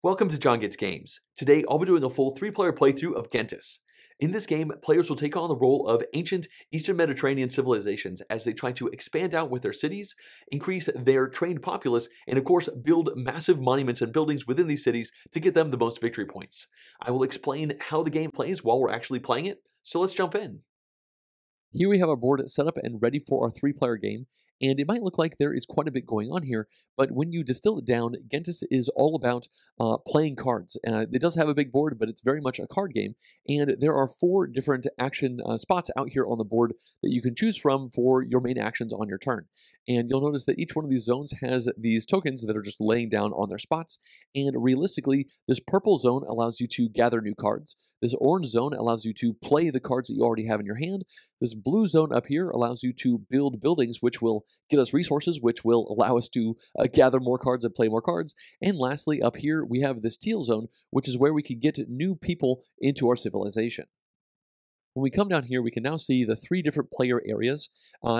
Welcome to John Gets Games. Today I'll be doing a full 3-player playthrough of Gentes. In this game, players will take on the role of ancient Eastern Mediterranean civilizations as they try to expand out with their cities, increase their trained populace, and of course build massive monuments and buildings within these cities to get them the most victory points. I will explain how the game plays while we're actually playing it, so let's jump in. Here we have our board set up and ready for our 3-player game. And it might look like there is quite a bit going on here, but when you distill it down, Gentes is all about playing cards. It does have a big board, but it's very much a card game. And there are 4 different action spots out here on the board that you can choose from for your main actions on your turn. And you'll notice that each one of these zones has these tokens that are just laying down on their spots. And realistically, this purple zone allows you to gather new cards. This orange zone allows you to play the cards that you already have in your hand. This blue zone up here allows you to build buildings, which will get us resources, which will allow us to gather more cards and play more cards. And lastly, up here, we have this teal zone, which is where we can get new people into our civilization. When we come down here, we can now see the 3 different player areas.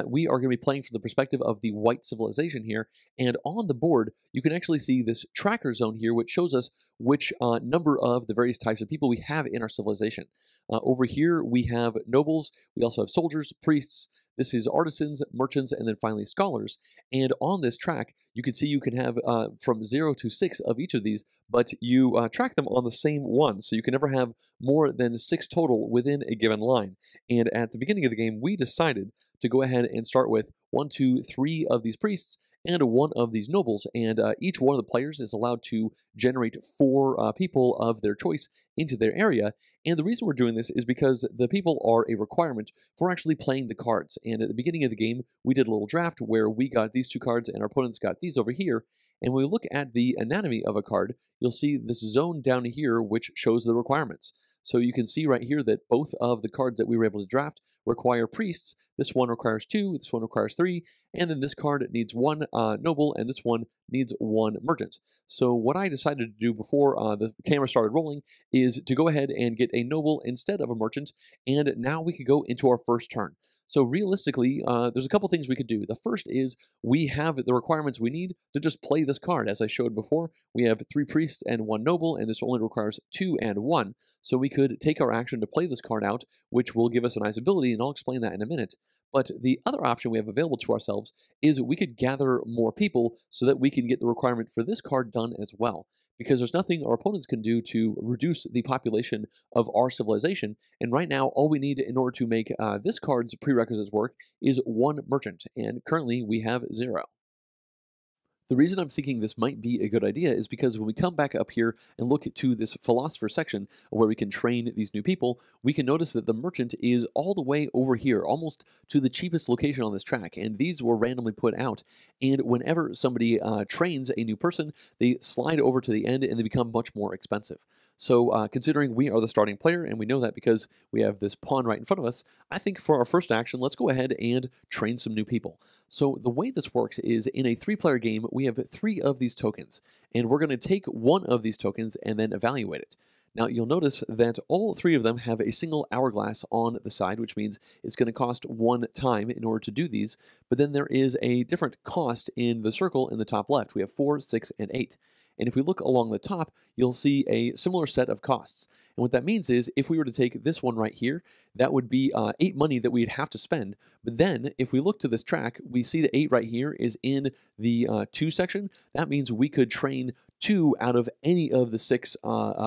We are going to be playing from the perspective of the white civilization here, and on the board, you can actually see this tracker zone here, which shows us which number of the various types of people we have in our civilization. Over here, we have nobles, we also have soldiers, priests, this is artisans, merchants, and then finally scholars. And on this track, you can see you can have from 0 to 6 of each of these, but you track them on the same one, so you can never have more than 6 total within a given line. And at the beginning of the game, we decided to go ahead and start with 1, 2, 3 of these priests and 1 of these nobles, and each one of the players is allowed to generate 4 people of their choice into their area. And the reason we're doing this is because the people are a requirement for actually playing the cards. And at the beginning of the game, we did a little draft where we got these 2 cards and our opponents got these over here. And when we look at the anatomy of a card, you'll see this zone down here which shows the requirements. So you can see right here that both of the cards that we were able to draft require priests. This one requires 2, this one requires 3, and then this card needs 1 noble, and this one needs 1 merchant. So what I decided to do before the camera started rolling is to go ahead and get a noble instead of a merchant, and now we can go into our first turn. So realistically, there's a couple things we could do. The first is we have the requirements we need to just play this card. As I showed before, we have 3 priests and 1 noble, and this only requires 2 and 1. So we could take our action to play this card out, which will give us a nice ability, and I'll explain that in a minute. But the other option we have available to ourselves is we could gather more people so that we can get the requirement for this card done as well, because there's nothing our opponents can do to reduce the population of our civilization. And right now, all we need in order to make this card's prerequisites work is 1 merchant, and currently we have 0. The reason I'm thinking this might be a good idea is because when we come back up here and look to this philosopher section where we can train these new people, we can notice that the merchant is all the way over here, almost to the cheapest location on this track, and these were randomly put out. And whenever somebody trains a new person, they slide over to the end and they become much more expensive. So considering we are the starting player, and we know that because we have this pawn right in front of us, I think for our first action, let's go ahead and train some new people. So the way this works is in a 3-player game, we have 3 of these tokens, and we're going to take 1 of these tokens and then evaluate it. Now, you'll notice that all 3 of them have a single hourglass on the side, which means it's going to cost 1 time in order to do these, but then there is a different cost in the circle in the top left. We have 4, 6, and 8. And if we look along the top, you'll see a similar set of costs. And what that means is if we were to take this one right here, that would be 8 money that we'd have to spend. But then if we look to this track, we see the 8 right here is in the 2 section. That means we could train 2 out of any of the 6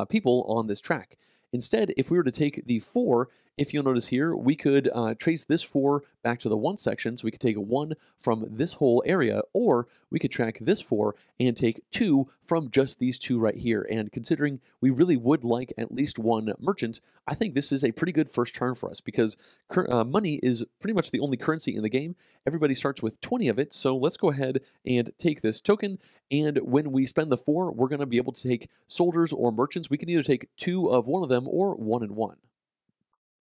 people on this track. Instead, if we were to take the 4, if you'll notice here, we could trace this 4 back to the 1 section, so we could take 1 from this whole area, or we could track this 4 and take 2 from just these 2 right here. And considering we really would like at least 1 merchant, I think this is a pretty good first turn for us, because money is pretty much the only currency in the game. Everybody starts with 20 of it, so let's go ahead and take this token, and when we spend the 4, we're going to be able to take soldiers or merchants. We can either take 2 of one of them or 1 and 1.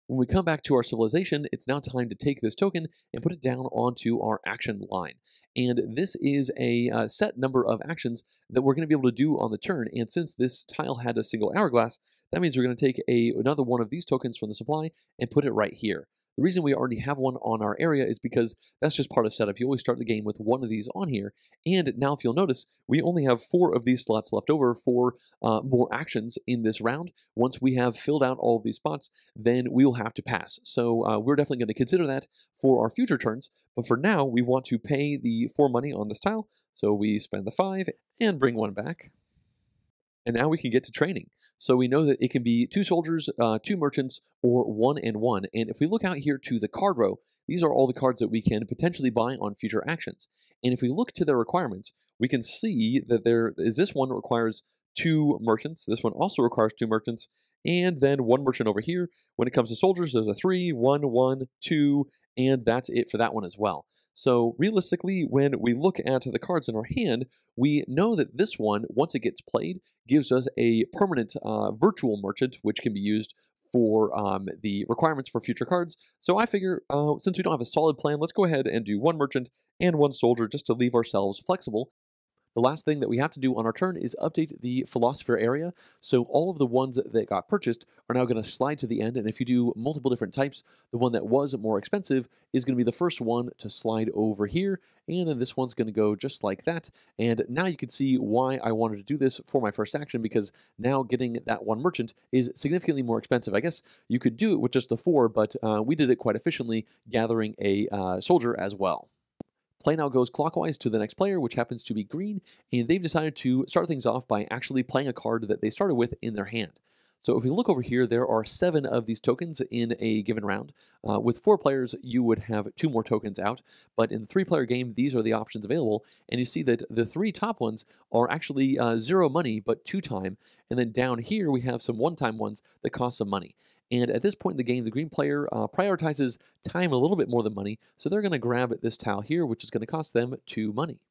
When we come back to our civilization, it's now time to take this token and put it down onto our action line. And this is a set number of actions that we're going to be able to do on the turn. And since this tile had a single hourglass, that means we're going to take another one of these tokens from the supply and put it right here. The reason we already have one on our area is because that's just part of setup. You always start the game with one of these on here, and now if you'll notice, we only have 4 of these slots left over for more actions in this round. Once we have filled out all of these spots, then we will have to pass. So we're definitely going to consider that for our future turns, but for now, we want to pay the 4 money on this tile, so we spend the 5 and bring 1 back. And now we can get to training. So we know that it can be 2 soldiers, 2 merchants, or 1 and 1. And if we look out here to the card row, these are all the cards that we can potentially buy on future actions. And if we look to their requirements, we can see that there is this one requires 2 merchants. This one also requires 2 merchants, and then 1 merchant over here. When it comes to soldiers, there's a 3, 1, 1, 2, and that's it for that one as well. So realistically, when we look at the cards in our hand, we know that this one, once it gets played, gives us a permanent virtual merchant, which can be used for the requirements for future cards. So I figure, since we don't have a solid plan, let's go ahead and do 1 merchant and 1 soldier just to leave ourselves flexible. The last thing that we have to do on our turn is update the Philosopher area, so all of the ones that got purchased are now going to slide to the end, and if you do multiple different types, the one that was more expensive is going to be the first one to slide over here, and then this one's going to go just like that. And now you can see why I wanted to do this for my first action, because now getting that 1 merchant is significantly more expensive. I guess you could do it with just the 4, but we did it quite efficiently, gathering a soldier as well. Play now goes clockwise to the next player, which happens to be green, and they've decided to start things off by actually playing a card that they started with in their hand. So if we look over here, there are 7 of these tokens in a given round. With 4 players, you would have 2 more tokens out, but in the 3-player game, these are the options available, and you see that the 3 top ones are actually 0 money, but 2-time, and then down here we have some 1-time ones that cost some money. And at this point in the game, the green player prioritizes time a little bit more than money, so they're going to grab this tile here, which is going to cost them 2 money.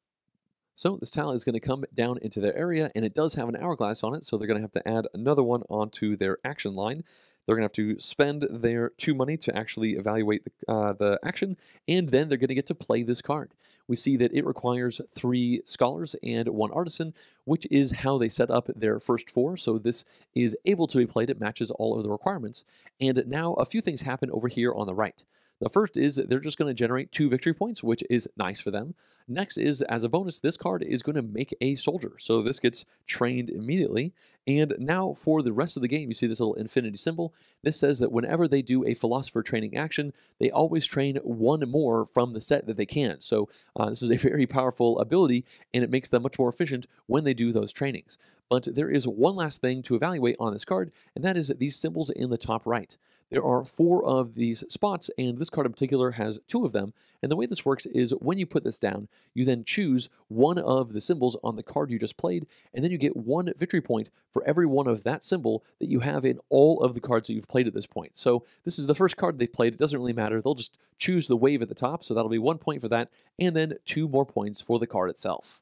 So this tile is going to come down into their area, and it does have an hourglass on it, so they're going to have to add another one onto their action line. They're going to have to spend their 2 money to actually evaluate the action, and then they're going to get to play this card. We see that it requires 3 scholars and 1 artisan, which is how they set up their first 4, so this is able to be played. It matches all of the requirements. And now a few things happen over here on the right. The first is they're just going to generate 2 victory points, which is nice for them. Next is, as a bonus, this card is going to make a soldier, so this gets trained immediately. And now for the rest of the game, you see this little infinity symbol. This says that whenever they do a Philosopher training action, they always train 1 more from the set that they can. So this is a very powerful ability, and it makes them much more efficient when they do those trainings. But there is one last thing to evaluate on this card, and that is these symbols in the top right. There are 4 of these spots, and this card in particular has 2 of them. And the way this works is when you put this down, you then choose 1 of the symbols on the card you just played, and then you get 1 victory point for every one of that symbol that you have in all of the cards that you've played at this point. So this is the first card they've played. It doesn't really matter. They'll just choose the wave at the top, so that'll be 1 point for that, and then 2 more points for the card itself.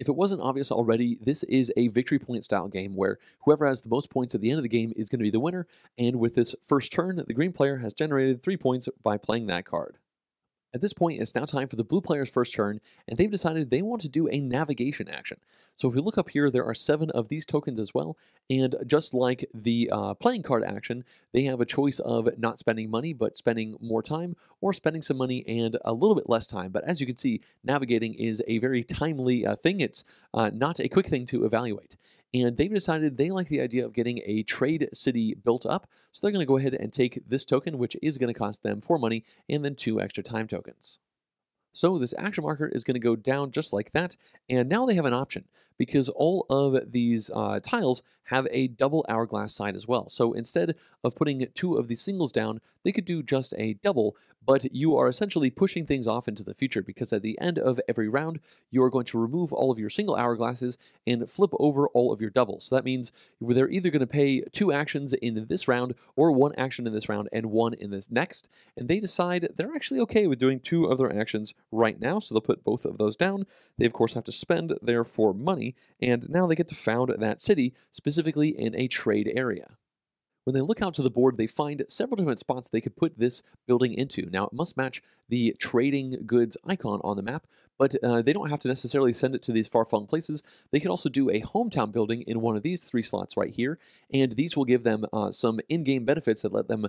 If it wasn't obvious already, this is a victory point style game where whoever has the most points at the end of the game is going to be the winner, and with this first turn, the green player has generated 3 points by playing that card. At this point, it's now time for the blue player's first turn, and they've decided they want to do a navigation action. So if we look up here, there are 7 of these tokens as well, and just like the playing card action, they have a choice of not spending money, but spending more time, or spending some money and a little bit less time. But as you can see, navigating is a very timely thing. It's not a quick thing to evaluate. And they've decided they like the idea of getting a trade city built up, so they're going to go ahead and take this token, which is going to cost them 4 money, and then 2 extra time tokens. So this action marker is going to go down just like that, and now they have an option, because all of these tiles have a double hourglass side as well. So instead of putting 2 of these singles down, they could do just a double, but you are essentially pushing things off into the future, because at the end of every round, you are going to remove all of your single hourglasses and flip over all of your doubles. So that means they're either going to pay 2 actions in this round, or 1 action in this round and 1 in this next, and they decide they're actually okay with doing 2 of their actions right now, so they'll put both of those down. They, of course, have to spend their 4 money, and now they get to found that city, specifically in a trade area. When they look out to the board, they find several different spots they could put this building into. Now, it must match the trading goods icon on the map, but they don't have to necessarily send it to these far-flung places. They can also do a hometown building in one of these three slots right here, and these will give them some in-game benefits that let them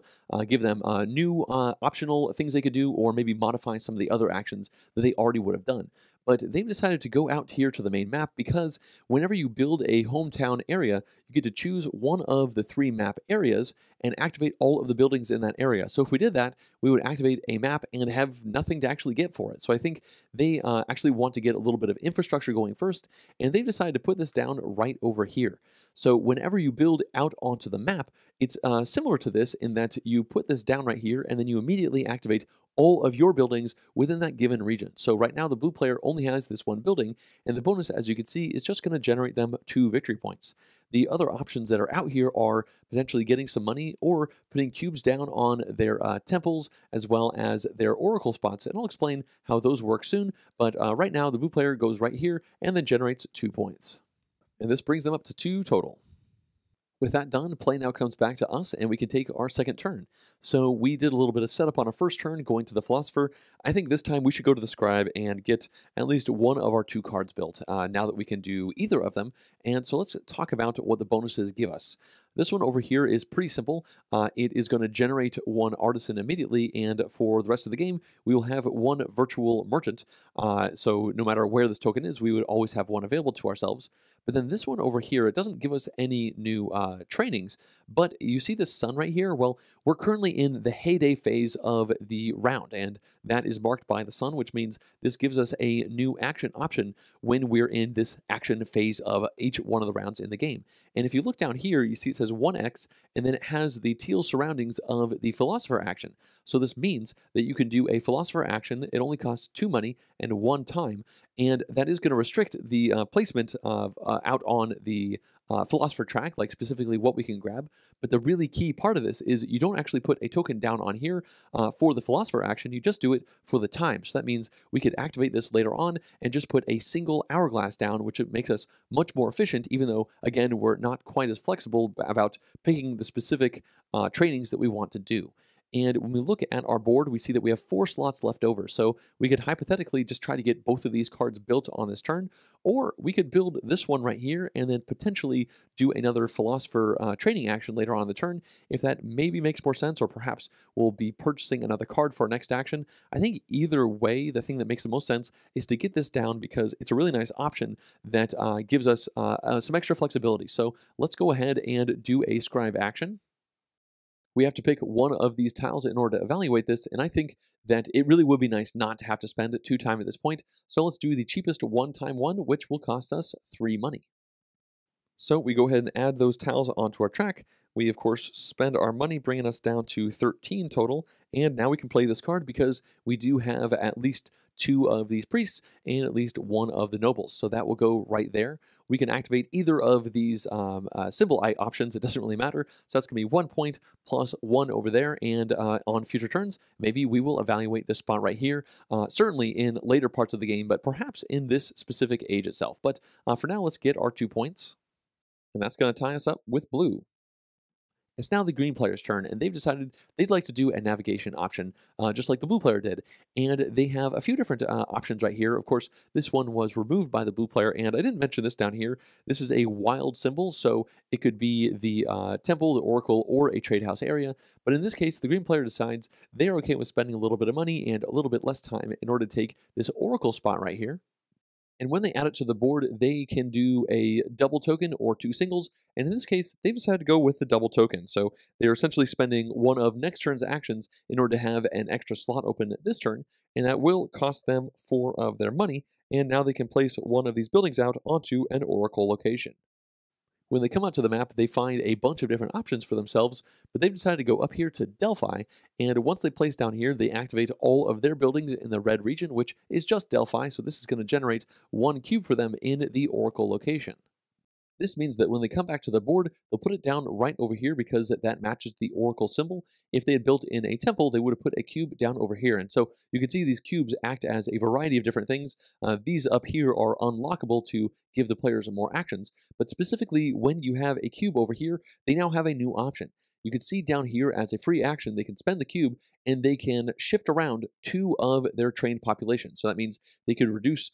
give them new optional things they could do, or maybe modify some of the other actions that they already would have done. But they've decided to go out here to the main map because whenever you build a hometown area, you get to choose one of the three map areas and activate all of the buildings in that area. So if we did that, we would activate a map and have nothing to actually get for it. So I think they actually want to get a little bit of infrastructure going first, and they've decided to put this down right over here. So whenever you build out onto the map, it's similar to this in that you put this down right here, and then you immediately activate all of your buildings within that given region. So right now the blue player only has this one building, and the bonus, as you can see, is just going to generate them 2 victory points. The other options that are out here are potentially getting some money or putting cubes down on their temples as well as their oracle spots, and I'll explain how those work soon, but right now the blue player goes right here and then generates 2 points. And this brings them up to 2 total. With that done, play now comes back to us, and we can take our second turn. So we did a little bit of setup on our first turn, going to the Philosopher. I think this time we should go to the Scribe and get at least one of our 2 cards built, now that we can do either of them. And so let's talk about what the bonuses give us. This one over here is pretty simple. It is going to generate 1 artisan immediately, and for the rest of the game, we will have 1 virtual merchant. So no matter where this token is, we would always have 1 available to ourselves. But then this one over here, it doesn't give us any new trainings, but you see this sun right here? Well, we're currently in the heyday phase of the round, and that is marked by the sun, which means this gives us a new action option when we're in this action phase of each one of the rounds in the game. And if you look down here, you see it says 1x, and then it has the teal surroundings of the Philosopher action. So this means that you can do a Philosopher action. It only costs 2 money and 1 time, and that is going to restrict the placement of out on the Philosopher track, like specifically what we can grab. But the really key part of this is you don't actually put a token down on here for the Philosopher action. You just do it for the time. So that means we could activate this later on and just put a single hourglass down, which makes us much more efficient, even though, again, we're not quite as flexible about picking the specific trainings that we want to do. And when we look at our board, we see that we have 4 slots left over. So we could hypothetically just try to get both of these cards built on this turn, or we could build this one right here and then potentially do another Philosopher training action later on in the turn, if that maybe makes more sense, or perhaps we'll be purchasing another card for our next action. I think either way, the thing that makes the most sense is to get this down because it's a really nice option that gives us some extra flexibility. So let's go ahead and do a Scribe action. We have to pick one of these tiles in order to evaluate this, and I think that it really would be nice not to have to spend 2 time at this point, so let's do the cheapest 1 time 1, which will cost us 3 money. So we go ahead and add those tiles onto our track. We, of course, spend our money, bringing us down to 13 total, and now we can play this card because we do have at least 2 of these priests and at least 1 of the nobles, so that will go right there. We can activate either of these symbol options. It doesn't really matter. So that's going to be 1 point plus 1 over there, and on future turns, maybe we will evaluate this spot right here, certainly in later parts of the game, but perhaps in this specific age itself. But for now, let's get our 2 points, and that's going to tie us up with blue. It's now the green player's turn, and they've decided they'd like to do a navigation option, just like the blue player did. And they have a few different options right here. Of course, this one was removed by the blue player, and I didn't mention this down here. This is a wild symbol, so it could be the temple, the oracle, or a trade house area. But in this case, the green player decides they're okay with spending a little bit of money and a little bit less time in order to take this oracle spot right here. And when they add it to the board, they can do a double token or 2 singles. And in this case, they've decided to go with the double token. So they're essentially spending one of next turn's actions in order to have an extra slot open this turn. And that will cost them 4 of their money. And now they can place one of these buildings out onto an oracle location. When they come out to the map, they find a bunch of different options for themselves, but they've decided to go up here to Delphi, and once they place down here, they activate all of their buildings in the red region, which is just Delphi, so this is going to generate 1 cube for them in the oracle location. This means that when they come back to the board, they'll put it down right over here because that matches the oracle symbol. If they had built in a temple, they would have put a cube down over here. And so you can see these cubes act as a variety of different things. These up here are unlockable to give the players more actions. But specifically, when you have a cube over here, they now have a new option. you can see down here as a free action, they can spend the cube and they can shift around two of their trained populations. So that means they could reduce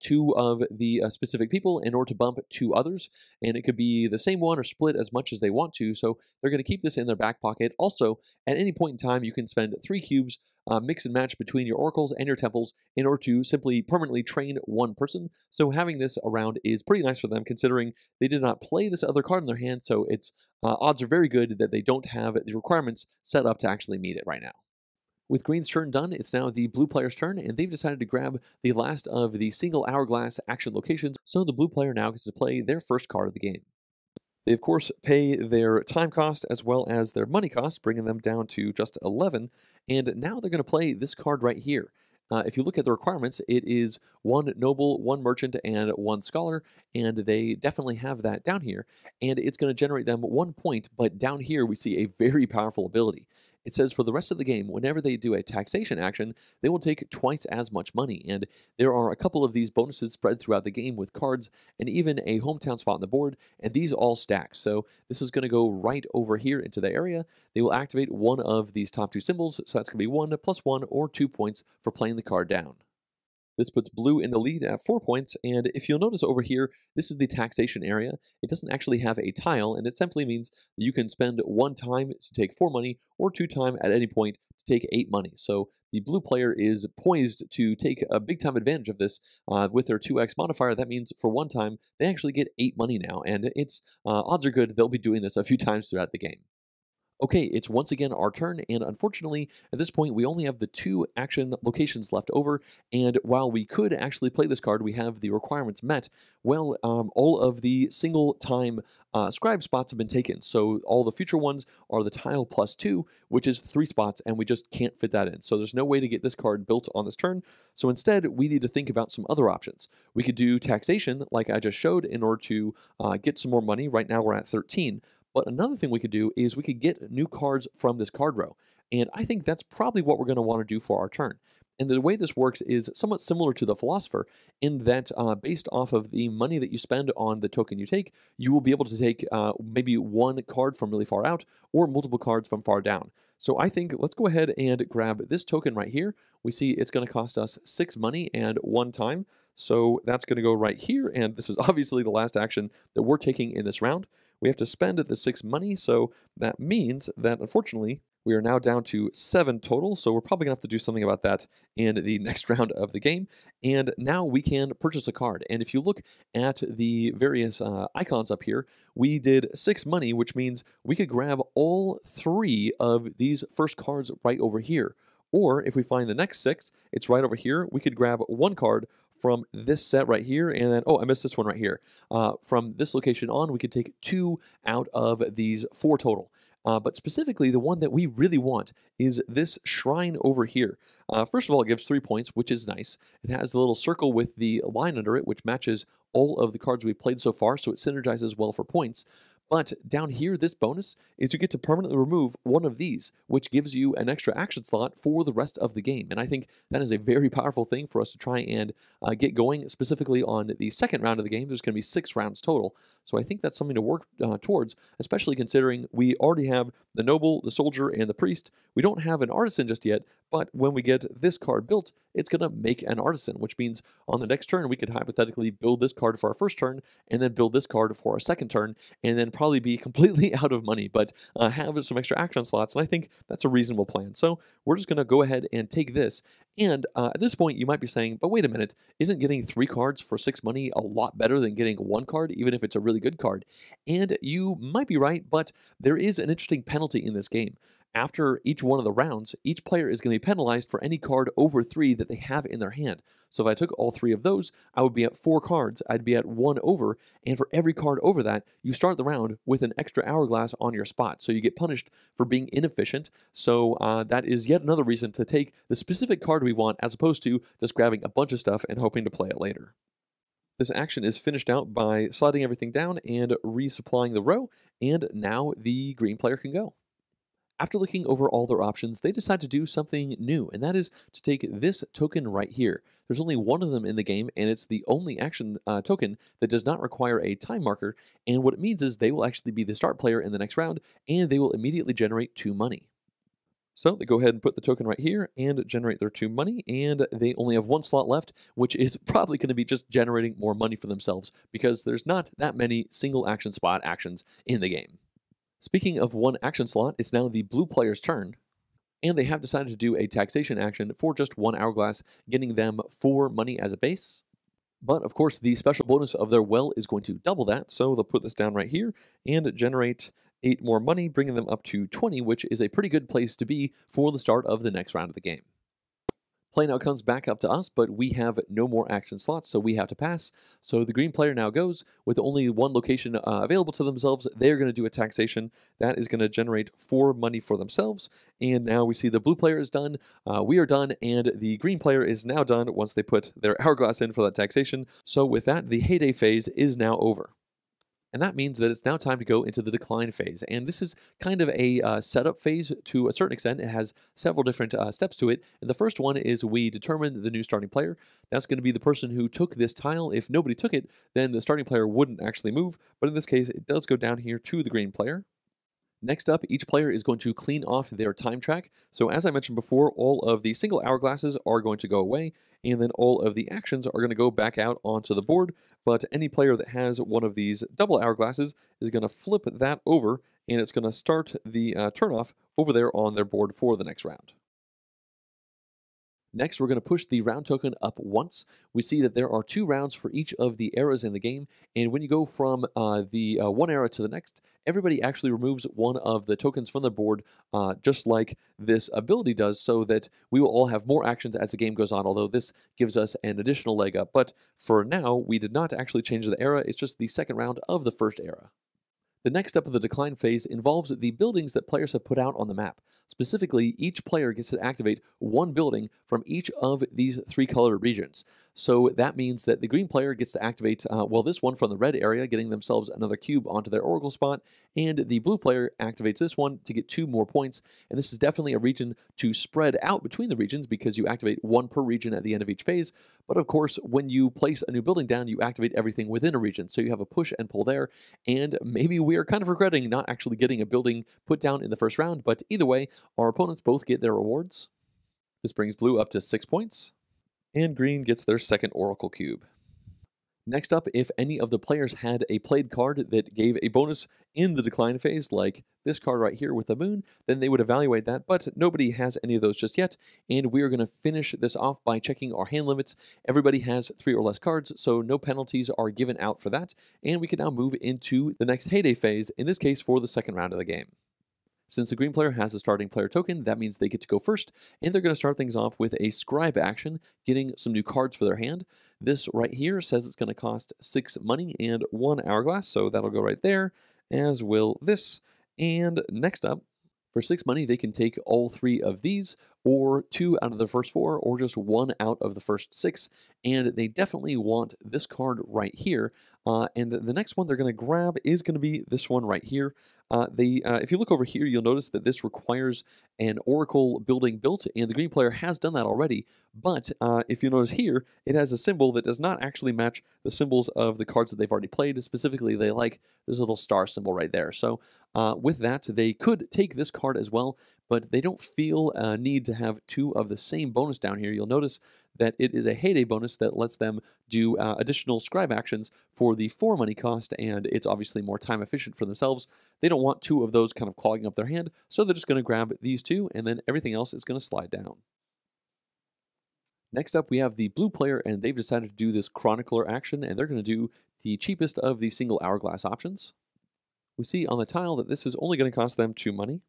two of the specific people in order to bump two others, and it could be the same one or split as much as they want to. So they're going to keep this in their back pocket. Also, at any point in time, you can spend 3 cubes, mix and match between your oracles and your temples in order to simply permanently train one person. So having this around is pretty nice for them, considering they did not play this other card in their hand, so its odds are very good that they don't have the requirements set up to actually meet it right now. With green's turn done, it's now the blue player's turn, and they've decided to grab the last of the single hourglass action locations, so the blue player now gets to play their first card of the game. They, of course, pay their time cost as well as their money cost, bringing them down to just 11, and now they're going to play this card right here. If you look at the requirements, it is 1 noble, 1 merchant, and 1 scholar, and they definitely have that down here, and it's going to generate them 1 point, but down here we see a very powerful ability. It says for the rest of the game, whenever they do a taxation action, they will take twice as much money. And there are a couple of these bonuses spread throughout the game with cards and even a hometown spot on the board. And these all stack. So this is going to go right over here into the area. They will activate one of these top 2 symbols. So that's going to be 1 plus 1 or 2 points for playing the card down. This puts blue in the lead at 4 points, and if you'll notice over here, this is the taxation area. It doesn't actually have a tile, and it simply means that you can spend 1 time to take 4 money, or 2 time at any point to take 8 money. So the blue player is poised to take a big-time advantage of this with their 2x modifier. That means for 1 time, they actually get 8 money now, and its odds are good they'll be doing this a few times throughout the game. Okay, it's once again our turn, and unfortunately, at this point, we only have the 2 action locations left over, and while we could actually play this card, we have the requirements met. Well, all of the single-time scribe spots have been taken, so all the future ones are the tile plus 2, which is 3 spots, and we just can't fit that in. So there's no way to get this card built on this turn, so instead, we need to think about some other options. We could do taxation, like I just showed, in order to get some more money. Right now, we're at 13. But another thing we could do is we could get new cards from this card row. And I think that's probably what we're going to want to do for our turn. And the way this works is somewhat similar to the Philosopher, in that based off of the money that you spend on the token you take, you will be able to take maybe 1 card from really far out or multiple cards from far down. So I think let's go ahead and grab this token right here. We see it's going to cost us 6 money and 1 time. So that's going to go right here. And this is obviously the last action that we're taking in this round. We have to spend the 6 money, so that means that, unfortunately, we are now down to 7 total, so we're probably going to have to do something about that in the next round of the game. And now we can purchase a card. And if you look at the various icons up here, we did 6 money, which means we could grab all 3 of these first cards right over here. Or if we find the next 6, it's right over here, we could grab 1 card from this set right here, and then, oh, I missed this one right here. From this location on, we could take 2 out of these 4 total. But specifically, the one that we really want is this shrine over here. First of all, it gives 3 points, which is nice. It has the little circle with the line under it, which matches all of the cards we've played so far, so it synergizes well for points. But down here, this bonus is you get to permanently remove 1 of these, which gives you an extra action slot for the rest of the game. And I think that is a very powerful thing for us to try and get going, specifically on the second round of the game. There's going to be 6 rounds total. So I think that's something to work towards, especially considering we already have the noble, the soldier, and the priest. We don't have an artisan just yet, but when we get this card built, it's going to make an artisan, which means on the next turn, we could hypothetically build this card for our first turn, and then build this card for our second turn, and then probably be completely out of money, but have some extra action slots, and I think that's a reasonable plan. So we're just going to go ahead and take this. And at this point, you might be saying, but wait a minute, isn't getting 3 cards for 6 money a lot better than getting 1 card, even if it's a really good card? And you might be right, but there is an interesting penalty in this game. After each one of the rounds, each player is going to be penalized for any card over 3 that they have in their hand. So if I took all 3 of those, I would be at 4 cards. I'd be at 1 over, and for every card over that, you start the round with an extra hourglass on your spot. So you get punished for being inefficient. So that is yet another reason to take the specific card we want as opposed to just grabbing a bunch of stuff and hoping to play it later. This action is finished out by sliding everything down and resupplying the row, and now the green player can go. After looking over all their options, they decide to do something new, and that is to take this token right here. There's only one of them in the game, and it's the only action token that does not require a time marker, and what it means is they will actually be the start player in the next round, and they will immediately generate 2 money. So they go ahead and put the token right here and generate their 2 money, and they only have one slot left, which is probably going to be just generating more money for themselves because there's not that many single action spot actions in the game. Speaking of one action slot, it's now the blue player's turn, and they have decided to do a taxation action for just one hourglass, getting them 4 money as a base. But of course, the special bonus of their well is going to double that, so they'll put this down right here and generate 8 more money, bringing them up to 20, which is a pretty good place to be for the start of the next round of the game. Play now comes back up to us, but we have no more action slots, so we have to pass. So the green player now goes. With only one location available to themselves, they're going to do a taxation. That is going to generate 4 money for themselves. And now we see the blue player is done, we are done, and the green player is now done once they put their hourglass in for that taxation. So with that, the heyday phase is now over. And that means that it's now time to go into the decline phase. And this is kind of a setup phase to a certain extent. It has several different steps to it. And the first one is we determine the new starting player. That's going to be the person who took this tile. If nobody took it, then the starting player wouldn't actually move. But in this case, it does go down here to the green player. Next up, each player is going to clean off their time track. So as I mentioned before, all of the single hourglasses are going to go away, and then all of the actions are going to go back out onto the board. But any player that has one of these double hourglasses is going to flip that over, and it's going to start the turnoff over there on their board for the next round. Next, we're going to push the round token up once. We see that there are 2 rounds for each of the eras in the game, and when you go from the one era to the next, everybody actually removes one of the tokens from the board, just like this ability does, so that we will all have more actions as the game goes on, although this gives us an additional leg up. But for now, we did not actually change the era, it's just the second round of the first era. The next step of the decline phase involves the buildings that players have put out on the map. Specifically, each player gets to activate one building from each of these 3 colored regions. So that means that the green player gets to activate, well, this one from the red area, getting themselves another cube onto their oracle spot, and the blue player activates this one to get 2 more points, and this is definitely a region to spread out between the regions because you activate one per region at the end of each phase, but of course, when you place a new building down, you activate everything within a region, so you have a push and pull there, and maybe we are kind of regretting not actually getting a building put down in the first round, but either way, our opponents both get their rewards. This brings blue up to 6 points, and green gets their second Oracle Cube. Next up, if any of the players had a played card that gave a bonus in the decline phase, like this card right here with the moon, then they would evaluate that, but nobody has any of those just yet, and we are going to finish this off by checking our hand limits. Everybody has 3 or less cards, so no penalties are given out for that, and we can now move into the next heyday phase, in this case for the second round of the game. Since the green player has a starting player token, that means they get to go first, and they're going to start things off with a scribe action, getting some new cards for their hand. This right here says it's going to cost 6 money and 1 hourglass, so that'll go right there, as will this. And next up, for 6 money, they can take all 3 of these, or 2 out of the first 4, or just 1 out of the first 6, and they definitely want this card right here. And the next one they're going to grab is going to be this one right here. If you look over here, you'll notice that this requires an Oracle building built, and the green player has done that already, but if you notice here, it has a symbol that does not actually match the symbols of the cards that they've already played. Specifically, they like this little star symbol right there. So with that, they could take this card as well, but they don't feel a need to have 2 of the same bonus down here. You'll notice that it is a heyday bonus that lets them do additional scribe actions for the 4 money cost, and it's obviously more time efficient for themselves. They don't want 2 of those kind of clogging up their hand, so they're just going to grab these 2, and then everything else is going to slide down. Next up, we have the blue player, and they've decided to do this chronicler action, and they're going to do the cheapest of the single hourglass options. We see on the tile that this is only going to cost them 2 money.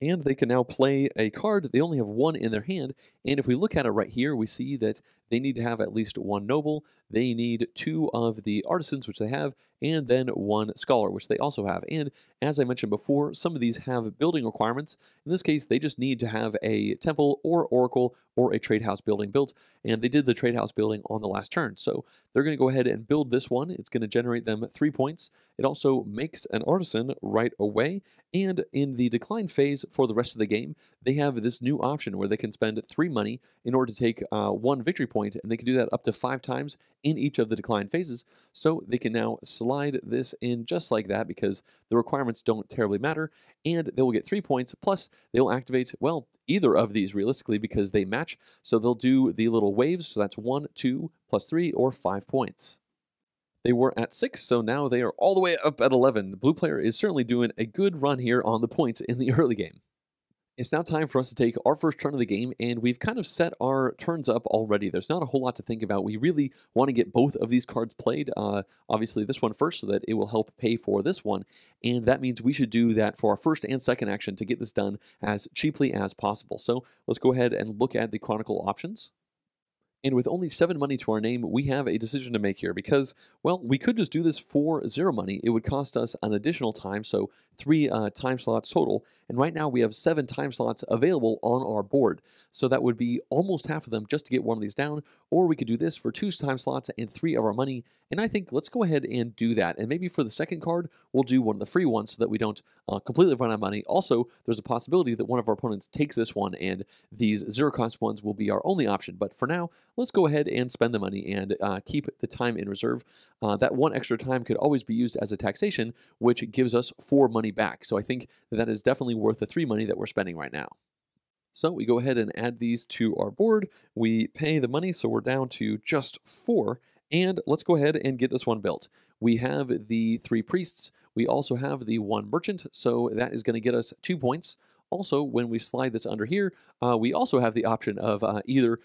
And they can now play a card. They only have 1 in their hand, and if we look at it right here, we see that they need to have at least 1 noble, they need 2 of the artisans, which they have, and then 1 scholar, which they also have. And as I mentioned before, some of these have building requirements. In this case, they just need to have a temple or oracle or a trade house building built, and they did the trade house building on the last turn. So they're going to go ahead and build this one. It's going to generate them 3 points. It also makes an artisan right away, and in the decline phase for the rest of the game, they have this new option where they can spend 3 money in order to take 1 victory point point, and they can do that up to 5 times in each of the decline phases. So they can now slide this in just like that because the requirements don't terribly matter, and they will get 3 points, plus they'll activate, well, either of these realistically because they match, so they'll do the little waves, so that's 1, 2, +3, or 5 points. They were at 6, so now they are all the way up at 11. The blue player is certainly doing a good run here on the points in the early game. It's now time for us to take our first turn of the game, and we've kind of set our turns up already. There's not a whole lot to think about. We really want to get both of these cards played, obviously this one first so that it will help pay for this one, and that means we should do that for our first and second action to get this done as cheaply as possible. So let's go ahead and look at the Chronicle options. And with only 7 money to our name, we have a decision to make here because, well, we could just do this for 0 money. It would cost us an additional time, so 3 time slots total. And right now we have 7 time slots available on our board. So that would be almost half of them just to get one of these down. Or we could do this for 2 time slots and 3 of our money. And I think let's go ahead and do that. And maybe for the second card, we'll do one of the free ones so that we don't completely run out of money. Also, there's a possibility that one of our opponents takes this one and these zero-cost ones will be our only option. But for now, let's go ahead and spend the money and keep the time in reserve. That one extra time could always be used as a taxation, which gives us 4 money back. So I think that is definitely worth the 3 money that we're spending right now. So we go ahead and add these to our board. We pay the money, so we're down to just 4. And let's go ahead and get this one built. We have the 3 priests. We also have the 1 merchant, so that is going to get us 2 points. Also, when we slide this under here, we also have the option of either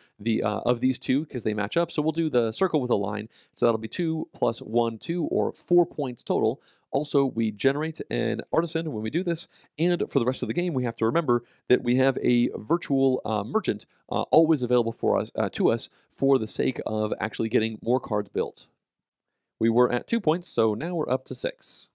of these 2 because they match up. So we'll do the circle with a line. So that'll be 2 + 1, 2, or 4 points total. Also, we generate an artisan when we do this, and for the rest of the game, we have to remember that we have a virtual merchant always available for us to us for the sake of actually getting more cards built. We were at 2 points, so now we're up to 6.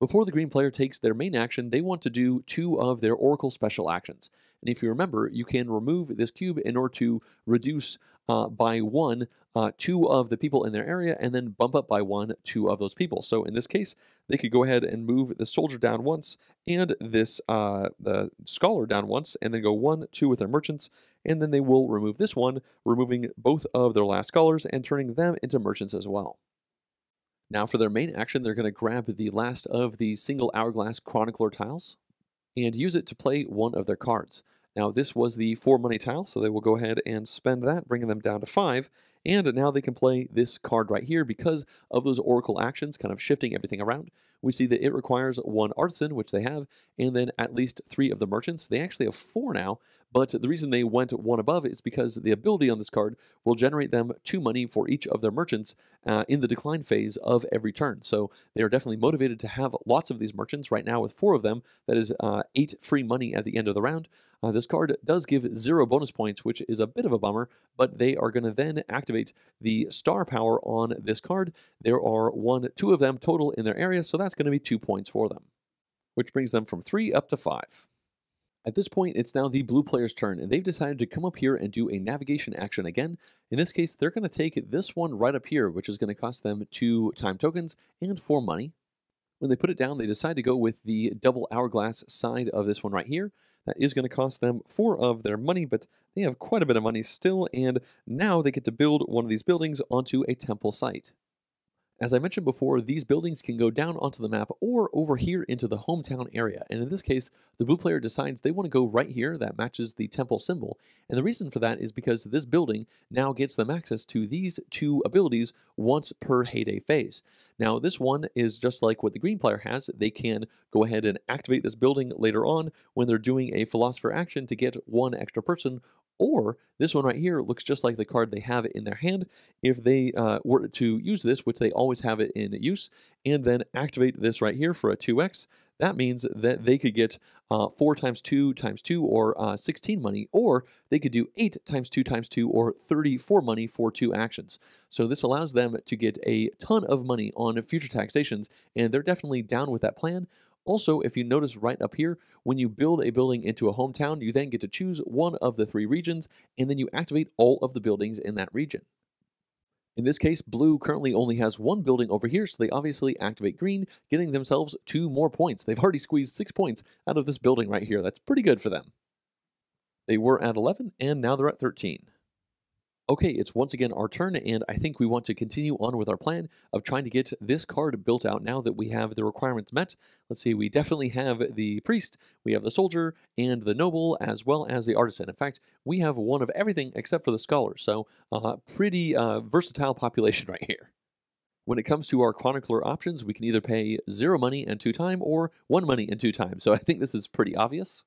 Before the green player takes their main action, they want to do 2 of their Oracle special actions. And if you remember, you can remove this cube in order to reduce by 1, 2 of the people in their area, and then bump up by 1, 2 of those people. So in this case, they could go ahead and move the soldier down once, and this the scholar down once, and then go 1, 2 with their merchants, and then they will remove this one, removing both of their last scholars and turning them into merchants as well. Now for their main action, they're going to grab the last of the single hourglass chronicler tiles and use it to play one of their cards. Now this was the 4 money tile, so they will go ahead and spend that, bringing them down to 5. And now they can play this card right here because of those oracle actions kind of shifting everything around. We see that it requires 1 artisan, which they have, and then at least 3 of the merchants. They actually have 4 now, but the reason they went 1 above is because the ability on this card will generate them 2 money for each of their merchants in the decline phase of every turn. So they are definitely motivated to have lots of these merchants. Right now with 4 of them, that is 8 free money at the end of the round. This card does give 0 bonus points, which is a bit of a bummer, but they are going to then activate the star power on this card. There are 1, 2 of them total in their area, so that's going to be 2 points for them, which brings them from 3 up to 5. At this point, it's now the blue player's turn, and they've decided to come up here and do a navigation action again. In this case, they're going to take this one right up here, which is going to cost them 2 time tokens and 4 money. When they put it down, they decide to go with the double hourglass side of this one right here. That is going to cost them 4 of their money, but they have quite a bit of money still, and now they get to build one of these buildings onto a temple site. As I mentioned before, these buildings can go down onto the map or over here into the hometown area, and in this case, the blue player decides they want to go right here. That matches the temple symbol, and the reason for that is because this building now gets them access to these 2 abilities once per heyday phase. Now, this one is just like what the green player has. They can go ahead and activate this building later on when they're doing a philosopher action to get 1 extra person, or this one right here looks just like the card they have in their hand if they were to use this, which they always have it in use, and then activate this right here for a 2x. That means that they could get 4 × 2 × 2, or 16 money, or they could do 8 × 2 × 2, or 34 money for 2 actions. So this allows them to get a ton of money on future taxations, and they're definitely down with that plan. Also, if you notice right up here, when you build a building into a hometown, you then get to choose one of the 3 regions, and then you activate all of the buildings in that region. In this case, blue currently only has 1 building over here, so they obviously activate green, getting themselves 2 more points. They've already squeezed 6 points out of this building right here. That's pretty good for them. They were at 11, and now they're at 13. Okay, it's once again our turn, and I think we want to continue on with our plan of trying to get this card built out now that we have the requirements met. Let's see, we definitely have the priest, we have the soldier, and the noble, as well as the artisan. In fact, we have one of everything except for the scholar, so pretty versatile population right here. When it comes to our chronicler options, we can either pay 0 money and 2 time, or 1 money and 2 time, so I think this is pretty obvious.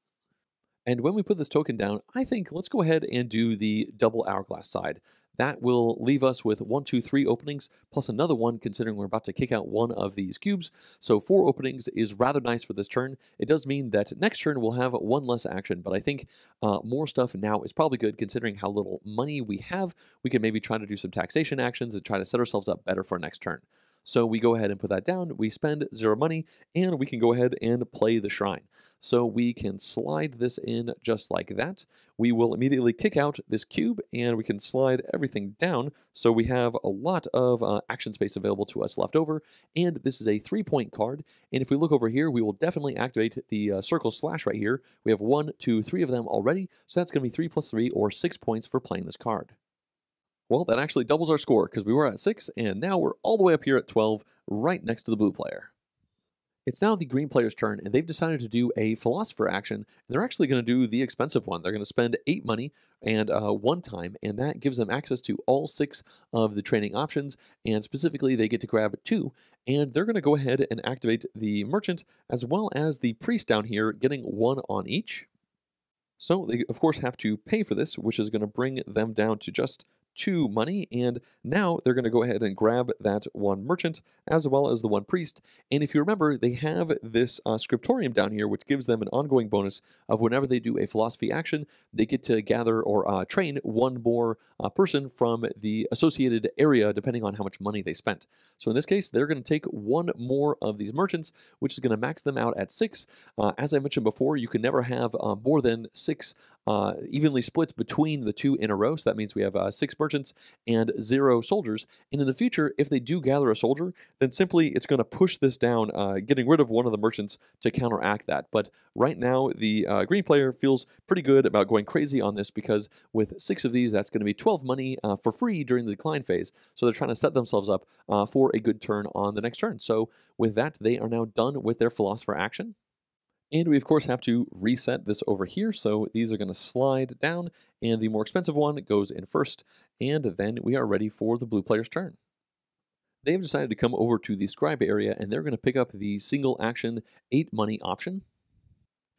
And when we put this token down, I think let's go ahead and do the double hourglass side. That will leave us with 1, 2, 3 openings, plus another one considering we're about to kick out one of these cubes. So 4 openings is rather nice for this turn. It does mean that next turn we'll have one less action, but I think more stuff now is probably good considering how little money we have. We can maybe try to do some taxation actions and try to set ourselves up better for next turn. So we go ahead and put that down, we spend 0 money, and we can go ahead and play the shrine. So we can slide this in just like that. We will immediately kick out this cube, and we can slide everything down, so we have a lot of action space available to us left over, and this is a 3-point card, and if we look over here, we will definitely activate the circle slash right here. We have 1, 2, 3 of them already, so that's going to be 3 plus 3, or 6 points for playing this card. Well, that actually doubles our score, because we were at 6, and now we're all the way up here at 12, right next to the blue player. It's now the green player's turn, and they've decided to do a philosopher action, and they're actually going to do the expensive one. They're going to spend 8 money and 1 time, and that gives them access to all 6 of the training options, and specifically they get to grab 2, and they're going to go ahead and activate the merchant, as well as the priest down here, getting 1 on each. So they, of course, have to pay for this, which is going to bring them down to just 2 money, and now they're going to go ahead and grab that 1 merchant as well as the 1 priest. And if you remember, they have this scriptorium down here, which gives them an ongoing bonus of whenever they do a philosophy action, they get to gather or train 1 more person from the associated area, depending on how much money they spent. So in this case, they're going to take 1 more of these merchants, which is going to max them out at 6. As I mentioned before, you can never have more than 6 evenly split between the 2 in a row, so that means we have 6 merchants and 0 soldiers, and in the future, if they do gather a soldier, then simply it's going to push this down, getting rid of 1 of the merchants to counteract that. But right now, the green player feels pretty good about going crazy on this, because with 6 of these, that's going to be 12 money for free during the decline phase, so they're trying to set themselves up for a good turn on the next turn. So with that, they are now done with their philosopher action. And we, of course, have to reset this over here, so these are going to slide down, and the more expensive one goes in first, and then we are ready for the blue player's turn. They've decided to come over to the scribe area, and they're going to pick up the single action 8 money option.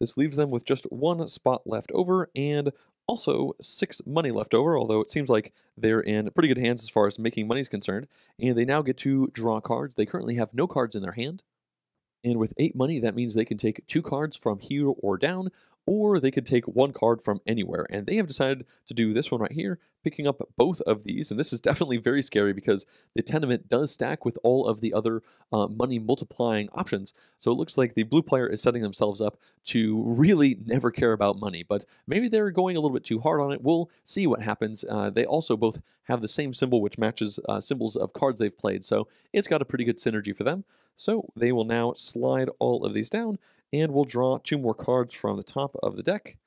This leaves them with just 1 spot left over, and also 6 money left over, although it seems like they're in pretty good hands as far as making money is concerned, and they now get to draw cards. They currently have no cards in their hand. And with 8 money, that means they can take 2 cards from here or down, or they could take 1 card from anywhere. And they have decided to do this one right here, picking up both of these. And this is definitely very scary because the tenement does stack with all of the other money multiplying options. So it looks like the blue player is setting themselves up to really never care about money. But maybe they're going a little bit too hard on it. We'll see what happens. They also both have the same symbol, which matches symbols of cards they've played. So it's got a pretty good synergy for them. So they will now slide all of these down, and we'll draw 2 more cards from the top of the deck.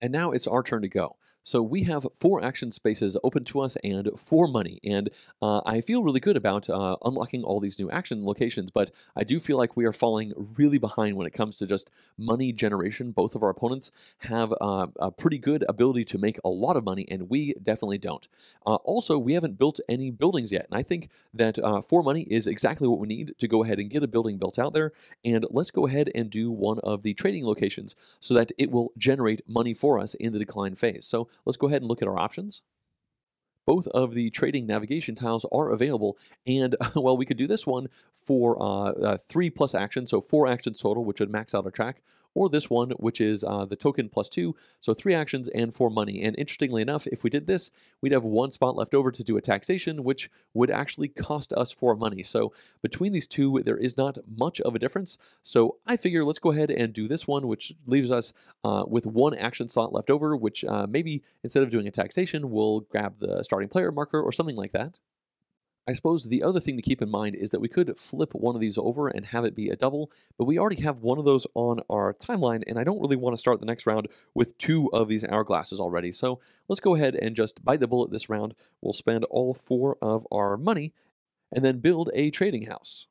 And now it's our turn to go. So we have 4 action spaces open to us and 4 money, and I feel really good about unlocking all these new action locations, but I do feel like we are falling really behind when it comes to just money generation. Both of our opponents have a pretty good ability to make a lot of money, and we definitely don't. Also, we haven't built any buildings yet, and I think that 4 money is exactly what we need to go ahead and get a building built out there, and let's go ahead and do one of the trading locations so that it will generate money for us in the decline phase. So let's go ahead and look at our options. Both of the trading navigation tiles are available, and, well, we could do this one for 3+ actions, so 4 actions total, which would max out our track, or this one, which is the token +2, so 3 actions and 4 money. And interestingly enough, if we did this, we'd have 1 spot left over to do a taxation, which would actually cost us 4 money. So between these two, there is not much of a difference. So I figure let's go ahead and do this one, which leaves us with 1 action slot left over, which maybe instead of doing a taxation, we'll grab the starting player marker or something like that. I suppose the other thing to keep in mind is that we could flip one of these over and have it be a double, but we already have one of those on our timeline, and I don't really want to start the next round with two of these hourglasses already. So let's go ahead and just bite the bullet this round. We'll spend all four of our money and then build a trading house.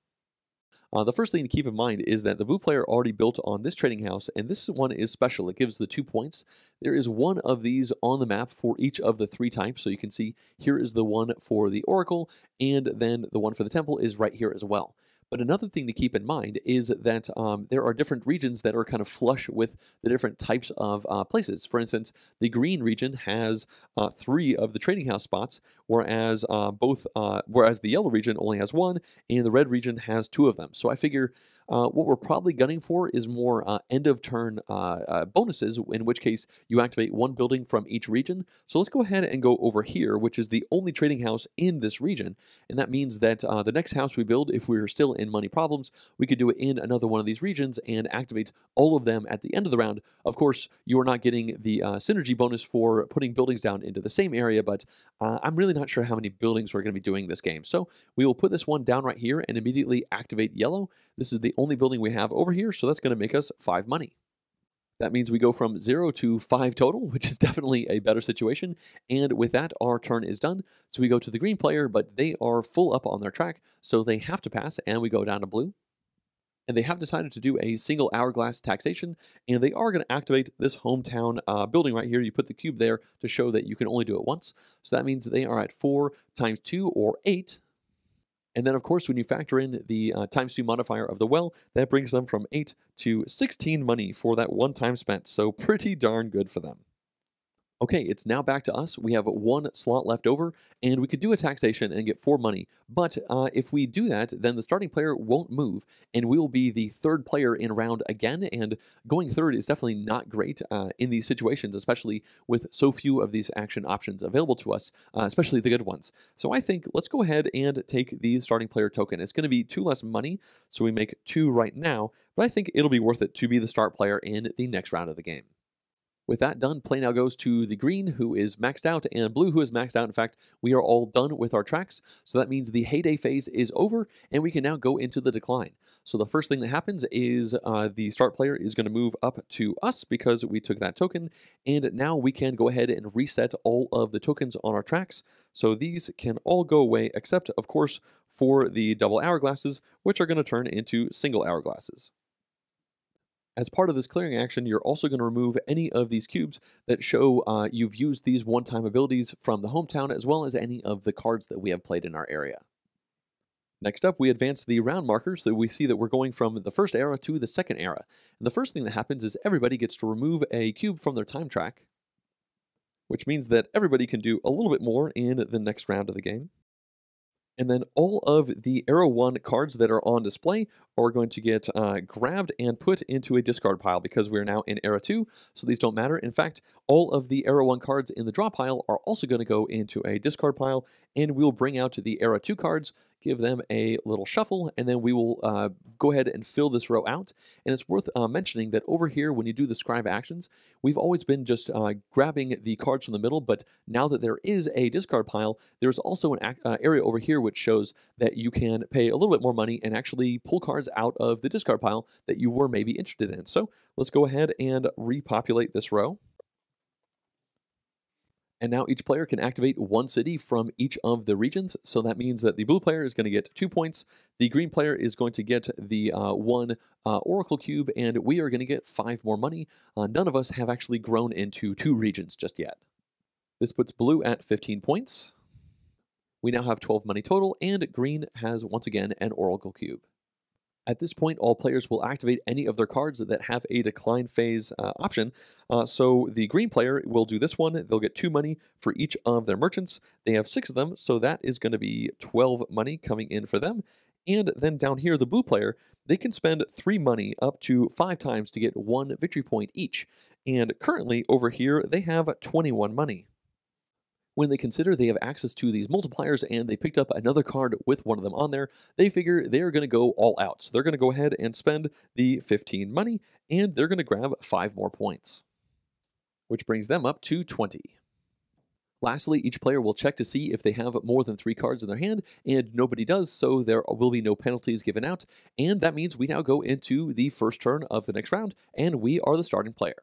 The first thing to keep in mind is that the blue player already built on this trading house, and this one is special. It gives the 2 points. There is one of these on the map for each of the three types, so you can see here is the one for the Oracle, and then the one for the Temple is right here as well. But another thing to keep in mind is that there are different regions that are kind of flush with the different types of places. For instance, the green region has three of the trading house spots, whereas whereas the yellow region only has one, and the red region has two of them. So I figure what we're probably gunning for is more end-of-turn bonuses, in which case you activate one building from each region. So let's go ahead and go over here, which is the only trading house in this region. And that means that the next house we build, if we're still in money problems, we could do it in another one of these regions and activate all of them at the end of the round. Of course, you are not getting the synergy bonus for putting buildings down into the same area, but I'm really not sure how many buildings we're going to be doing this game. So we will put this one down right here and immediately activate yellow. This is the only building we have over here, so that's going to make us 5 money. That means we go from 0 to 5 total, which is definitely a better situation. And with that, our turn is done. So we go to the green player, but they are full up on their track, so they have to pass, and we go down to blue. And they have decided to do a single hourglass taxation, and they are going to activate this hometown building right here. You put the cube there to show that you can only do it once. So that means they are at 4 times 2, or 8. And then, of course, when you factor in the times 2 modifier of the well, that brings them from 8 to 16 money for that one time spent. So pretty darn good for them. Okay, it's now back to us. We have one slot left over, and we could do a taxation and get 4 money. But if we do that, then the starting player won't move, and we will be the third player in round again, and going third is definitely not great in these situations, especially with so few of these action options available to us, especially the good ones. So I think let's go ahead and take the starting player token. It's going to be 2 less money, so we make 2 right now, but I think it'll be worth it to be the start player in the next round of the game. With that done, play now goes to the green, who is maxed out, and blue, who is maxed out. In fact, we are all done with our tracks, so that means the heyday phase is over, and we can now go into the decline. So the first thing that happens is the start player is going to move up to us because we took that token, and now we can go ahead and reset all of the tokens on our tracks. So these can all go away, except, of course, for the double hourglasses, which are going to turn into single hourglasses. As part of this clearing action, you're also going to remove any of these cubes that show you've used these one-time abilities from the hometown, as well as any of the cards that we have played in our area. Next up, we advance the round marker, so we see that we're going from the first era to the second era. And the first thing that happens is everybody gets to remove a cube from their time track, which means that everybody can do a little bit more in the next round of the game. And then all of the Era 1 cards that are on display are going to get grabbed and put into a discard pile because we're now in Era 2, so these don't matter. In fact, all of the Era 1 cards in the draw pile are also going to go into a discard pile, and we'll bring out the Era 2 cards, give them a little shuffle, and then we will go ahead and fill this row out. And it's worth mentioning that over here, when you do the scribe actions, we've always been just grabbing the cards from the middle, but now that there is a discard pile, there's also an area over here which shows that you can pay a little bit more money and actually pull cards out of the discard pile that you were maybe interested in. So let's go ahead and repopulate this row. And now each player can activate one city from each of the regions. So that means that the blue player is going to get 2 points, the green player is going to get the one Oracle Cube, and we are going to get 5 more money. None of us have actually grown into 2 regions just yet. This puts blue at 15 points. We now have 12 money total, and green has once again an Oracle Cube. At this point, all players will activate any of their cards that have a decline phase option. So the green player will do this one. They'll get 2 money for each of their merchants. They have 6 of them, so that is going to be 12 money coming in for them. And then down here, the blue player, they can spend 3 money up to 5 times to get 1 victory point each. And currently, over here, they have 21 money. When they consider they have access to these multipliers and they picked up another card with one of them on there, they figure they're going to go all out. So they're going to go ahead and spend the 15 money, and they're going to grab 5 more points, which brings them up to 20. Lastly, each player will check to see if they have more than 3 cards in their hand, and nobody does, so there will be no penalties given out, and that means we now go into the first turn of the next round, and we are the starting player.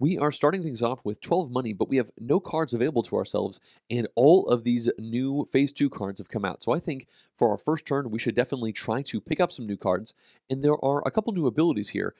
We are starting things off with 12 money, but we have no cards available to ourselves, and all of these new Phase 2 cards have come out. So I think for our first turn, we should definitely try to pick up some new cards, and there are a couple new abilities here.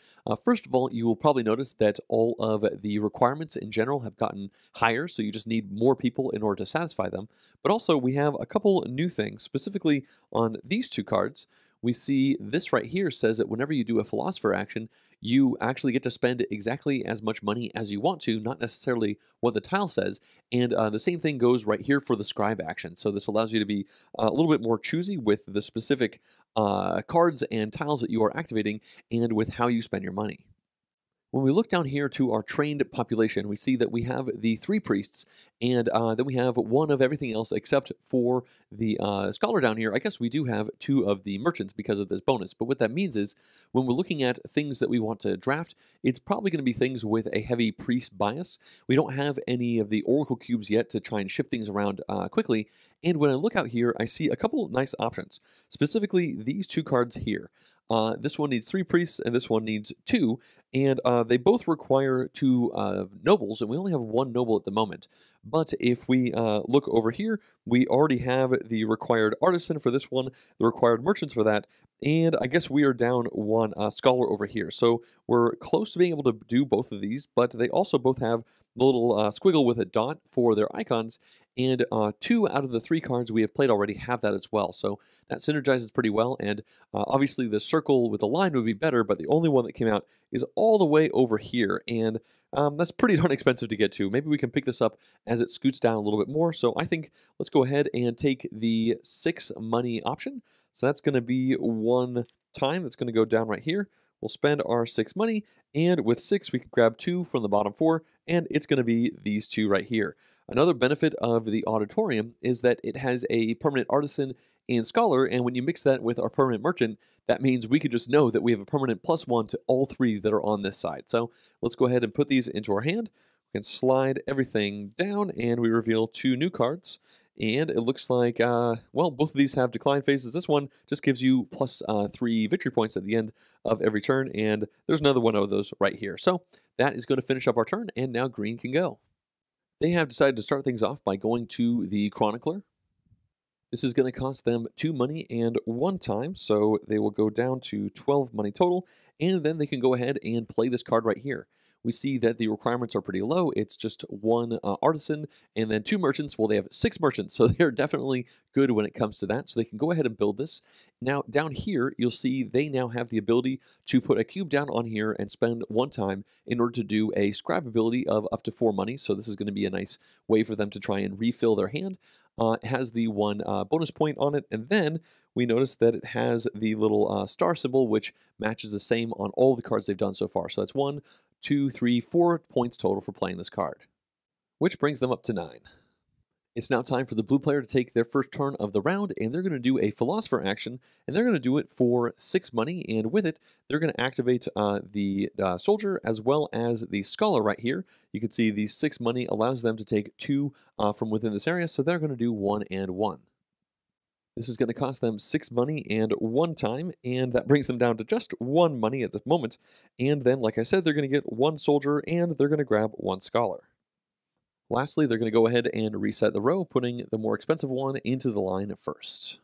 First of all, you will probably notice that all of the requirements in general have gotten higher, so you just need more people in order to satisfy them. But also, we have a couple new things, specifically on these two cards. We see this right here says that whenever you do a Philosopher action, you actually get to spend exactly as much money as you want to, not necessarily what the tile says. And the same thing goes right here for the Scribe action. So this allows you to be a little bit more choosy with the specific cards and tiles that you are activating and with how you spend your money. When we look down here to our trained population, we see that we have the 3 priests, and then we have 1 of everything else except for the scholar down here. I guess we do have 2 of the merchants because of this bonus, but what that means is when we're looking at things that we want to draft, it's probably going to be things with a heavy priest bias. We don't have any of the oracle cubes yet to try and shift things around quickly, and when I look out here, I see a couple nice options, specifically these 2 cards here. This one needs 3 priests, and this one needs 2, and they both require 2 nobles, and we only have 1 noble at the moment. But if we look over here, we already have the required artisan for this one, the required merchants for that, and I guess we are down 1 scholar over here. So we're close to being able to do both of these, but they also both have the little squiggle with a dot for their icons, and 2 out of the 3 cards we have played already have that as well, so that synergizes pretty well, and obviously the circle with the line would be better, but the only one that came out is all the way over here, and that's pretty darn expensive to get to. Maybe we can pick this up as it scoots down a little bit more, so I think let's go ahead and take the 6 money option, so that's going to be 1 time, that's going to go down right here. We'll spend our 6 money, and with 6 we can grab 2 from the bottom 4, and it's going to be these 2 right here. Another benefit of the Auditorium is that it has a permanent artisan and scholar, and when you mix that with our permanent merchant, that means we could just know that we have a permanent +1 to all 3 that are on this side. So let's go ahead and put these into our hand. We can slide everything down, and we reveal 2 new cards. And it looks like, well, both of these have decline phases. This one just gives you plus 3 victory points at the end of every turn, and there's another one of those right here. So that is going to finish up our turn, and now green can go. They have decided to start things off by going to the Chronicler. This is going to cost them 2 money and 1 time, so they will go down to 12 money total, and then they can go ahead and play this card right here. We see that the requirements are pretty low. It's just 1 artisan and then 2 merchants. Well, they have 6 merchants, so they're definitely good when it comes to that. So they can go ahead and build this. Now, down here, you'll see they now have the ability to put a cube down on here and spend 1 time in order to do a scribe ability of up to 4 money. So this is going to be a nice way for them to try and refill their hand. It has the 1 bonus point on it, and then we notice that it has the little star symbol, which matches the same on all the cards they've done so far. So that's 1, 2, 3, 4 points total for playing this card, which brings them up to 9. It's now time for the blue player to take their first turn of the round, and they're going to do a Philosopher action, and they're going to do it for 6 money, and with it, they're going to activate the Soldier as well as the Scholar right here. You can see the 6 money allows them to take 2 from within this area, so they're going to do 1 and 1. This is going to cost them 6 money and 1 time, and that brings them down to just 1 money at the moment. And then, like I said, they're going to get 1 soldier, and they're going to grab 1 scholar. Lastly, they're going to go ahead and reset the row, putting the more expensive one into the line first.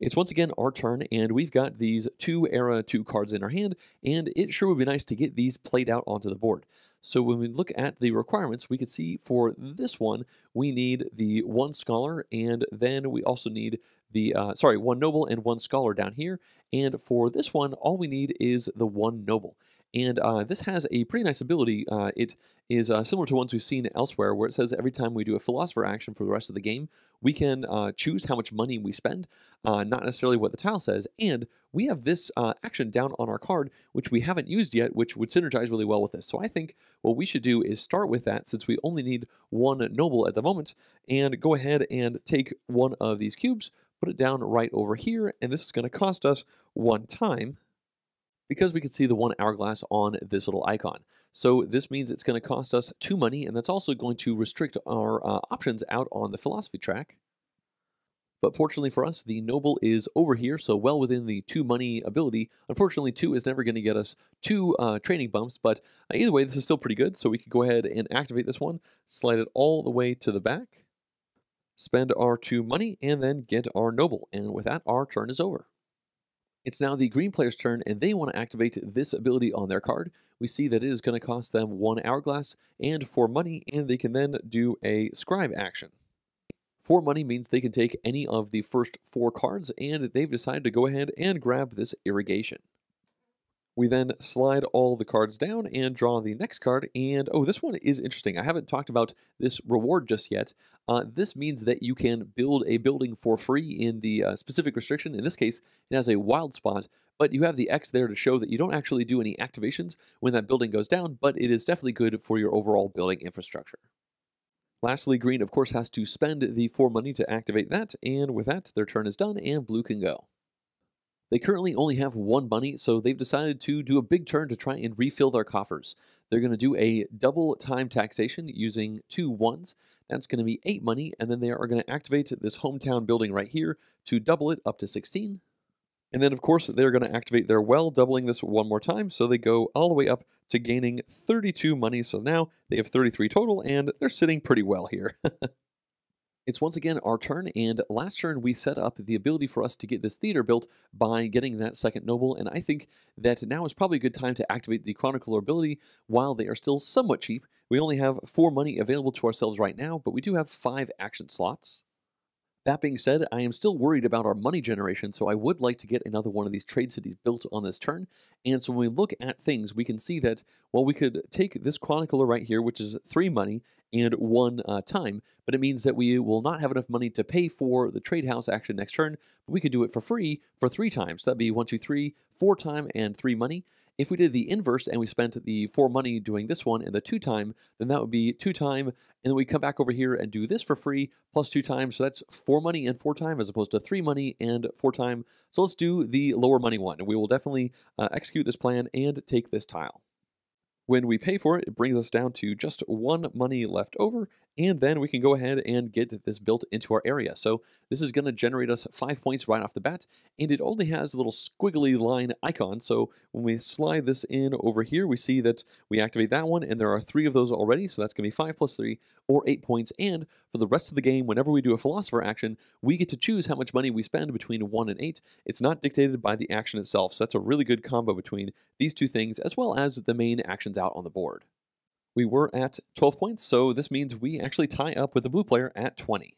It's once again our turn, and we've got these 2 Era 2 cards in our hand, and it sure would be nice to get these played out onto the board. So when we look at the requirements, we can see for this one, we need the 1 scholar, and then we also need the, 1 noble and 1 scholar down here. And for this one, all we need is the 1 noble. And this has a pretty nice ability. It is similar to ones we've seen elsewhere, where it says every time we do a Philosopher action for the rest of the game, we can choose how much money we spend, not necessarily what the tile says, and we have this action down on our card, which we haven't used yet, which would synergize really well with this. So I think what we should do is start with that, since we only need 1 noble at the moment, and go ahead and take 1 of these cubes, put it down right over here, and this is going to cost us 1 time, because we could see the one hourglass on this little icon. So this means it's going to cost us 2 money, and that's also going to restrict our options out on the philosophy track. But fortunately for us, the noble is over here, so well within the 2 money ability. Unfortunately, 2 is never going to get us 2 training bumps, but either way, this is still pretty good. So we could go ahead and activate this one, slide it all the way to the back, spend our 2 money, and then get our noble. And with that, our turn is over. It's now the green player's turn, and they want to activate this ability on their card. We see that it is going to cost them 1 hourglass and 4 money, and they can then do a scribe action. 4 money means they can take any of the first 4 cards, and they've decided to go ahead and grab this irrigation. We then slide all the cards down and draw the next card, and oh, this one is interesting. I haven't talked about this reward just yet. This means that you can build a building for free in the specific restriction. In this case, it has a wild spot, but you have the X there to show that you don't actually do any activations when that building goes down, but it is definitely good for your overall building infrastructure. Lastly, green, of course, has to spend the 4 money to activate that, and with that, their turn is done, and blue can go. They currently only have 1 money, so they've decided to do a big turn to try and refill their coffers. They're going to do a double time taxation using 2 ones. That's going to be 8 money, and then they are going to activate this hometown building right here to double it up to 16. And then, of course, they're going to activate their well, doubling this one more time, so they go all the way up to gaining 32 money, so now they have 33 total, and they're sitting pretty well here. It's once again our turn, and last turn we set up the ability for us to get this theater built by getting that second noble, and I think that now is probably a good time to activate the Chronicler ability while they are still somewhat cheap. We only have 4 money available to ourselves right now, but we do have 5 action slots. That being said, I am still worried about our money generation, so I would like to get another one of these trade cities built on this turn. And so when we look at things, we can see that, well, we could take this chronicler right here, which is 3 money and 1 time, but it means that we will not have enough money to pay for the trade house action next turn, but we could do it for free for 3 times. So that'd be 1, 2, 3, 4 time and 3 money. If we did the inverse and we spent the 4 money doing this one and the 2 time, then that would be 2 time, and then we come back over here and do this for free plus 2 time, so that's 4 money and 4 time as opposed to 3 money and 4 time. So let's do the lower money one, and we will definitely execute this plan and take this tile. When we pay for it, it brings us down to just 1 money left over, and then we can go ahead and get this built into our area. So this is going to generate us 5 points right off the bat, and it only has a little squiggly line icon. So when we slide this in over here, we see that we activate that one, and there are 3 of those already, so that's going to be 5 plus 3, or 8 points. And for the rest of the game, whenever we do a philosopher action, we get to choose how much money we spend between 1 and 8. It's not dictated by the action itself, so that's a really good combo between these 2 things, as well as the main actions out on the board. We were at 12 points, so this means we actually tie up with the blue player at 20.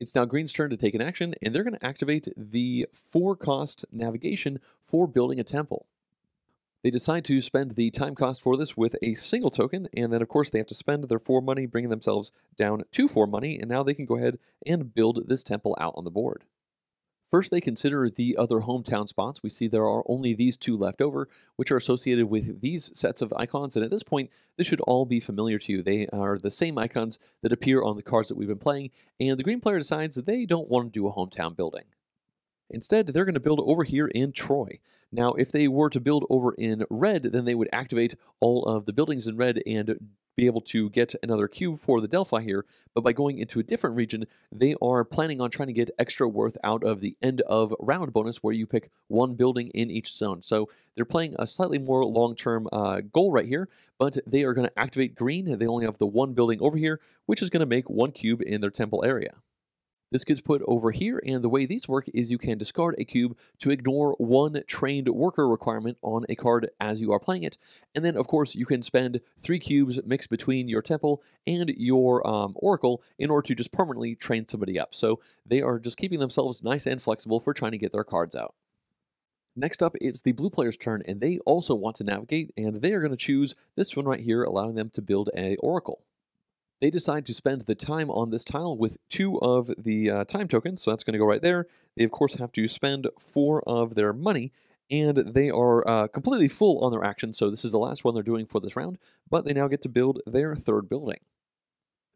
It's now green's turn to take an action, and they're going to activate the 4 cost navigation for building a temple. They decide to spend the time cost for this with a single token, and then of course they have to spend their 4 money, bringing themselves down to 4 money, and now they can go ahead and build this temple out on the board. First, they consider the other hometown spots. We see there are only these 2 left over, which are associated with these sets of icons. And at this point, this should all be familiar to you. They are the same icons that appear on the cards that we've been playing. And the green player decides that they don't want to do a hometown building. Instead, they're going to build over here in Troy. Now, if they were to build over in red, then they would activate all of the buildings in red and be able to get another cube for the Delphi here, but by going into a different region, they are planning on trying to get extra worth out of the end of round bonus where you pick 1 building in each zone. So they're playing a slightly more long-term goal right here, but they are going to activate green. They only have the 1 building over here, which is going to make 1 cube in their temple area. This gets put over here, and the way these work is you can discard a cube to ignore 1 trained worker requirement on a card as you are playing it. And then, of course, you can spend 3 cubes mixed between your temple and your oracle in order to just permanently train somebody up. So they are just keeping themselves nice and flexible for trying to get their cards out. Next up, it's the blue player's turn, and they also want to navigate, and they are going to choose this one right here, allowing them to build an oracle. They decide to spend the time on this tile with 2 of the time tokens, so that's going to go right there. They, of course, have to spend 4 of their money, and they are completely full on their action, so this is the last one they're doing for this round, but they now get to build their 3rd building.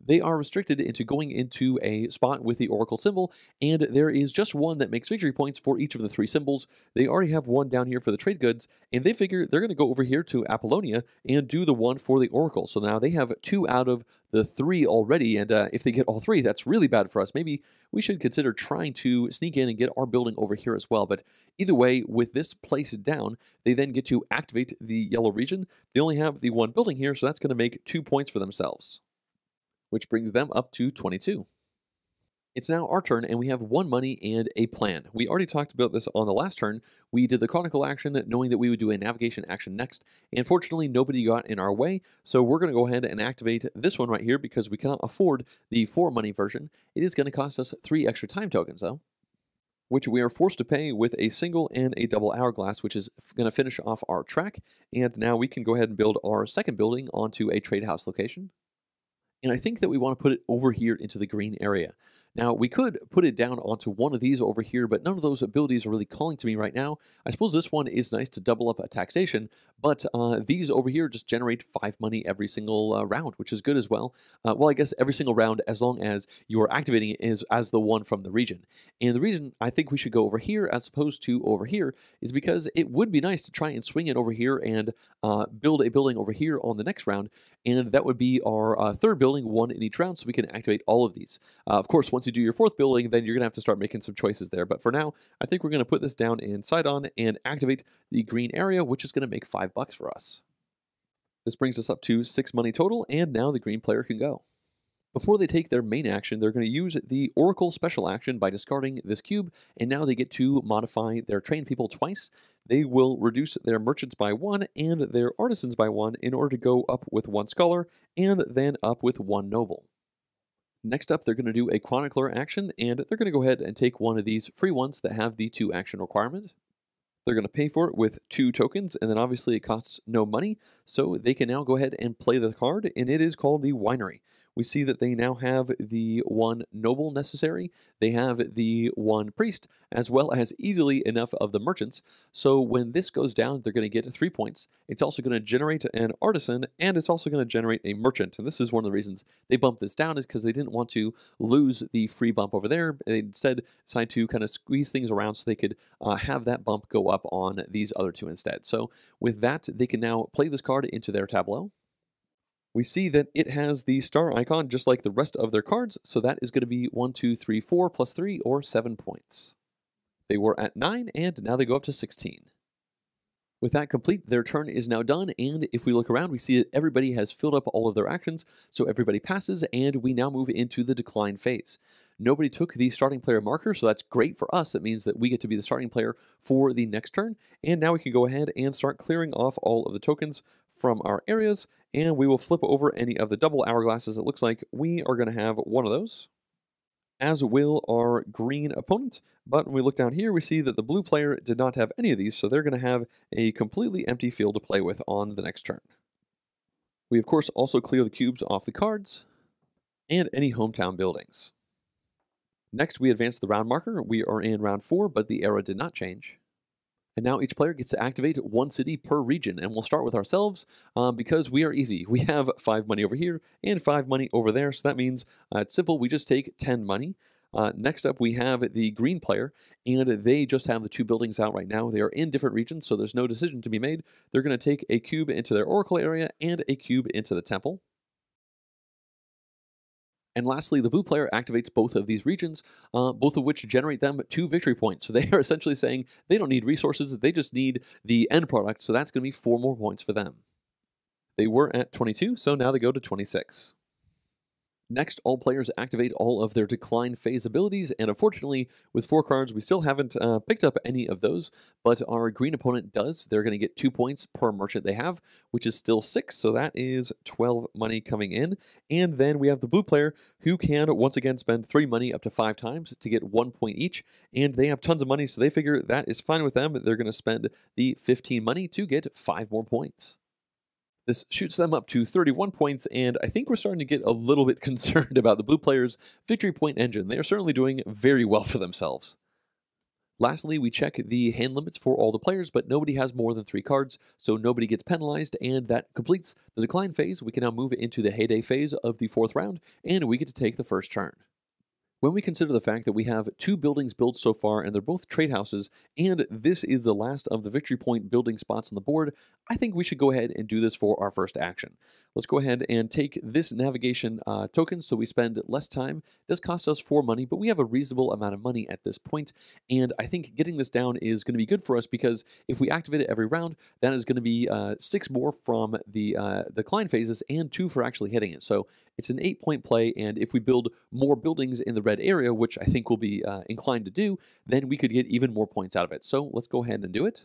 they are restricted into going into a spot with the Oracle symbol, and there is just one that makes victory points for each of the three symbols. They already have one down here for the trade goods, and they figure they're going to go over here to Apollonia and do the one for the Oracle. So now they have two out of the three already, and if they get all three, that's really bad for us. Maybe we should consider trying to sneak in and get our building over here as well. But either way, with this place down, they then get to activate the yellow region. They only have the one building here, so that's going to make 2 points for themselves, which brings them up to 22. It's now our turn, and we have one money and a plan. We already talked about this on the last turn. We did the chronicle action, knowing that we would do a navigation action next, and fortunately nobody got in our way, so we're going to go ahead and activate this one right here because we cannot afford the 4 money version. It is going to cost us 3 extra time tokens, though, which we are forced to pay with a single and a double hourglass, which is going to finish off our track, and now we can go ahead and build our second building onto a trade house location. And I think that we want to put it over here into the green area. Now, we could put it down onto one of these over here, but none of those abilities are really calling to me right now. I suppose this one is nice to double up a taxation, but these over here just generate 5 money every single round, which is good as well. Well, I guess every single round, as long as you are activating it is as the one from the region. And the reason I think we should go over here as opposed to over here is because it would be nice to try and swing it over here and build a building over here on the next round, and that would be our third building, one in each round, so we can activate all of these. Of course, once you do your fourth building, then you're going to have to start making some choices there. But for now, I think we're going to put this down in Sidon and activate the green area, which is going to make $5 for us. This brings us up to 6 money total, and now the green player can go. Before they take their main action, they're going to use the Oracle special action by discarding this cube, and now they get to modify their trained people twice. They will reduce their merchants by 1 and their artisans by 1 in order to go up with 1 scholar and then up with 1 noble. Next up, they're going to do a chronicler action, and they're going to go ahead and take one of these free ones that have the 2 action requirement. They're going to pay for it with 2 tokens, and then obviously it costs no money, so they can now go ahead and play the card, and it is called the winery. We see that they now have the 1 noble necessary, they have the 1 priest, as well as easily enough of the merchants. So when this goes down, they're going to get 3 points. It's also going to generate an artisan, and it's also going to generate a merchant. And this is one of the reasons they bumped this down, is because they didn't want to lose the free bump over there. They instead decided to kind of squeeze things around so they could have that bump go up on these other 2 instead. So with that, they can now play this card into their tableau. We see that it has the star icon just like the rest of their cards, so that is going to be 1, 2, 3, 4 plus 3, or 7 points. They were at 9, and now they go up to 16. With that complete, their turn is now done, and if we look around, we see that everybody has filled up all of their actions, so everybody passes, and we now move into the decline phase. Nobody took the starting player marker, so that's great for us. That means that we get to be the starting player for the next turn, and now we can go ahead and start clearing off all of the tokens from our areas, and we will flip over any of the double hourglasses. It looks like we are going to have one of those, as will our green opponent. But when we look down here, we see that the blue player did not have any of these, so they're going to have a completely empty field to play with on the next turn. We, of course, also clear the cubes off the cards and any hometown buildings. Next, we advance the round marker. We are in round 4, but the era did not change. And now each player gets to activate 1 city per region, and we'll start with ourselves because we are easy. We have 5 money over here and 5 money over there, so that means it's simple. We just take 10 money. Next up, we have the green player, and they just have the 2 buildings out right now. They are in different regions, so there's no decision to be made. They're going to take a cube into their oracle area and a cube into the temple. And lastly, the blue player activates both of these regions, both of which generate them 2 victory points. So they are essentially saying they don't need resources, they just need the end product, so that's going to be 4 more points for them. They were at 22, so now they go to 26. Next, all players activate all of their decline phase abilities, and unfortunately, with 4 cards, we still haven't picked up any of those, but our green opponent does. They're going to get 2 points per merchant they have, which is still 6, so that is 12 money coming in. And then we have the blue player, who can once again spend 3 money up to 5 times to get 1 point each, and they have tons of money, so they figure that is fine with them. They're going to spend the 15 money to get 5 more points. This shoots them up to 31 points, and I think we're starting to get a little bit concerned about the blue player's victory point engine. They are certainly doing very well for themselves. Lastly, we check the hand limits for all the players, but nobody has more than 3 cards, so nobody gets penalized, and that completes the decline phase. We can now move into the heyday phase of the 4th round, and we get to take the first turn. When we consider the fact that we have 2 buildings built so far, and they're both trade houses, and this is the last of the victory point building spots on the board, I think we should go ahead and do this for our first action. Let's go ahead and take this navigation token so we spend less time. It does cost us 4 money, but we have a reasonable amount of money at this point, and I think getting this down is going to be good for us because if we activate it every round, that is going to be 6 more from the decline phases and 2 for actually hitting it. So it's an 8-point play, and if we build more buildings in the red area, which I think we'll be inclined to do, then we could get even more points out of it. So let's go ahead and do it.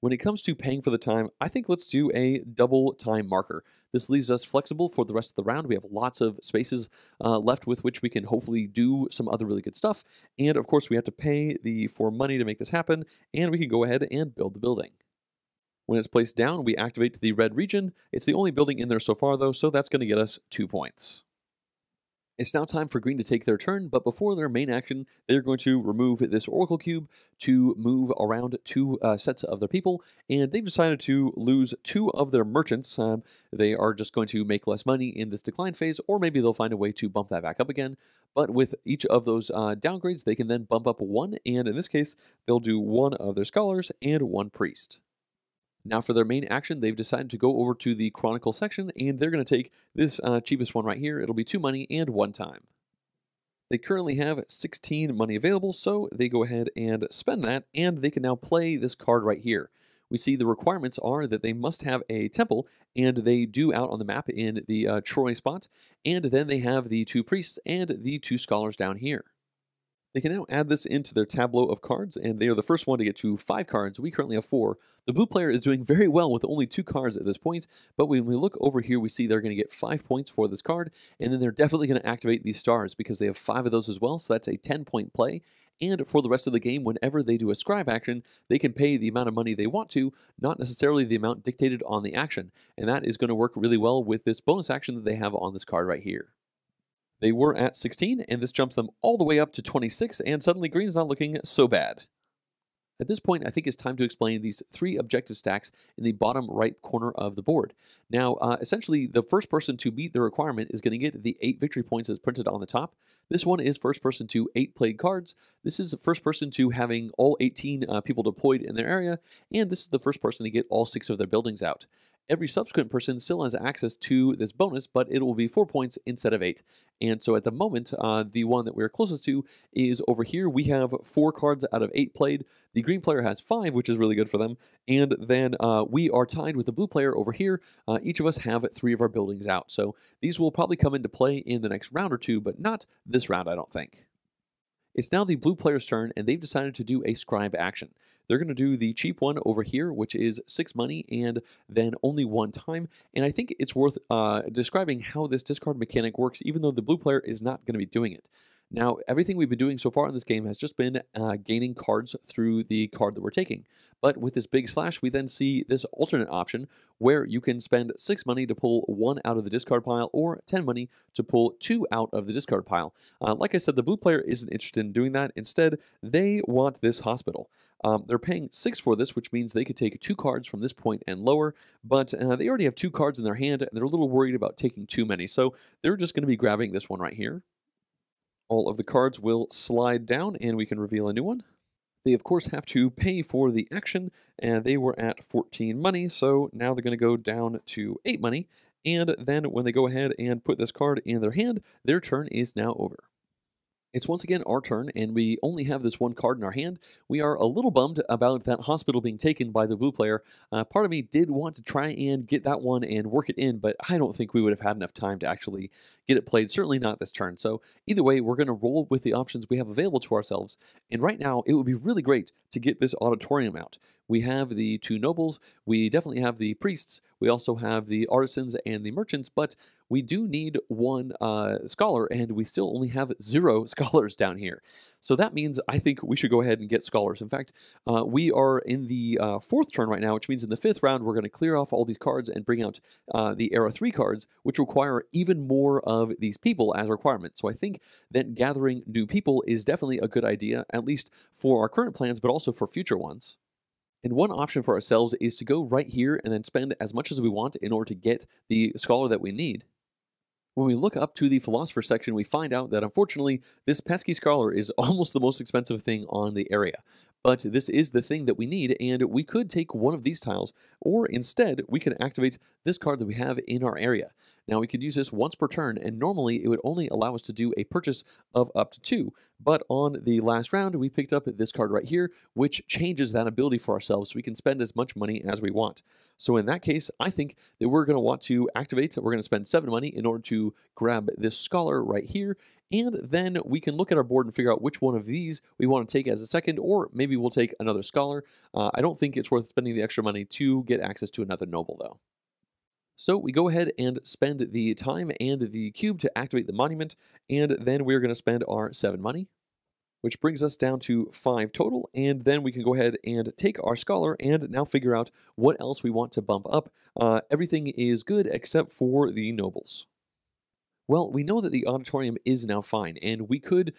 When it comes to paying for the time, I think let's do a double time marker. This leaves us flexible for the rest of the round. We have lots of spaces left with which we can hopefully do some other really good stuff. And of course, we have to pay the 4 money to make this happen, and we can go ahead and build the building. When it's placed down, we activate the red region. It's the only building in there so far, though, so that's going to get us 2 points. It's now time for green to take their turn, but before their main action, they're going to remove this Oracle Cube to move around 2 sets of their people, and they've decided to lose 2 of their merchants. They are just going to make less money in this decline phase, or maybe they'll find a way to bump that back up again. But with each of those downgrades, they can then bump up 1, and in this case, they'll do 1 of their scholars and 1 priest. Now for their main action, they've decided to go over to the Chronicle section, and they're going to take this cheapest one right here. It'll be 2 money and 1 time. They currently have 16 money available, so they go ahead and spend that, and they can now play this card right here. We see the requirements are that they must have a temple, and they do out on the map in the Troy spot, and then they have the 2 priests and the 2 scholars down here. They can now add this into their tableau of cards, and they are the first one to get to 5 cards. We currently have 4. The blue player is doing very well with only 2 cards at this point, but when we look over here, we see they're going to get 5 points for this card, and then they're definitely going to activate these stars because they have 5 of those as well, so that's a 10-point play. And for the rest of the game, whenever they do a scribe action, they can pay the amount of money they want to, not necessarily the amount dictated on the action, and that is going to work really well with this bonus action that they have on this card right here. They were at 16, and this jumps them all the way up to 26, and suddenly green's not looking so bad. At this point, I think it's time to explain these 3 objective stacks in the bottom right corner of the board. Now, essentially, the first person to meet the requirement is going to get the 8 victory points as printed on the top. This one is first person to 8 played cards. This is the first person to having all 18 people deployed in their area, and this is the first person to get all 6 of their buildings out. Every subsequent person still has access to this bonus, but it will be 4 points instead of 8. And so at the moment, the one that we're closest to is over here. We have 4 cards out of 8 played. The green player has 5, which is really good for them. And then we are tied with the blue player over here. Each of us have 3 of our buildings out. So these will probably come into play in the next round or 2, but not this round, I don't think. It's now the blue player's turn, and they've decided to do a scribe action. They're going to do the cheap one over here, which is 6 money and then only 1 time. And I think it's worth describing how this discard mechanic works, even though the blue player is not going to be doing it. Now, everything we've been doing so far in this game has just been gaining cards through the card that we're taking. But with this big slash, we then see this alternate option where you can spend 6 money to pull 1 out of the discard pile or 10 money to pull 2 out of the discard pile. Like I said, the blue player isn't interested in doing that. Instead, they want this hospital. They're paying 6 for this, which means they could take 2 cards from this point and lower, but they already have 2 cards in their hand, and they're a little worried about taking too many, so they're just going to be grabbing this one right here. All of the cards will slide down, and we can reveal a new one. They, of course, have to pay for the action, and they were at 14 money, so now they're going to go down to 8 money, and then when they go ahead and put this card in their hand, their turn is now over. It's once again our turn, and we only have this one card in our hand. We are a little bummed about that hospital being taken by the blue player. Part of me did want to try and get that one and work it in, but I don't think we would have had enough time to actually get it played, certainly not this turn. So either way, we're going to roll with the options we have available to ourselves, and right now it would be really great to get this auditorium out. We have the two nobles, we definitely have the priests, we also have the artisans and the merchants, but we do need one scholar, and we still only have 0 scholars down here. So that means I think we should go ahead and get scholars. In fact, we are in the 4th turn right now, which means in the 5th round, we're going to clear off all these cards and bring out the Era 3 cards, which require even more of these people as requirements. So I think that gathering new people is definitely a good idea, at least for our current plans, but also for future ones. And one option for ourselves is to go right here and then spend as much as we want in order to get the scholar that we need. When we look up to the philosopher section, we find out that unfortunately, this pesky scholar is almost the most expensive thing on the area. But this is the thing that we need, and we could take one of these tiles, or instead, we can activate this card that we have in our area. Now, we could use this once per turn, and normally it would only allow us to do a purchase of up to 2. But on the last round, we picked up this card right here, which changes that ability for ourselves, so we can spend as much money as we want. So in that case, I think that we're going to want to activate, we're going to spend 7 money in order to grab this scholar right here, and then we can look at our board and figure out which one of these we want to take as a second, or maybe we'll take another scholar. I don't think it's worth spending the extra money to get access to another noble, though. So we go ahead and spend the time and the cube to activate the monument, and then we're going to spend our 7 money, which brings us down to 5 total, and then we can go ahead and take our scholar and now figure out what else we want to bump up. Everything is good except for the nobles. Well, we know that the auditorium is now fine, and we could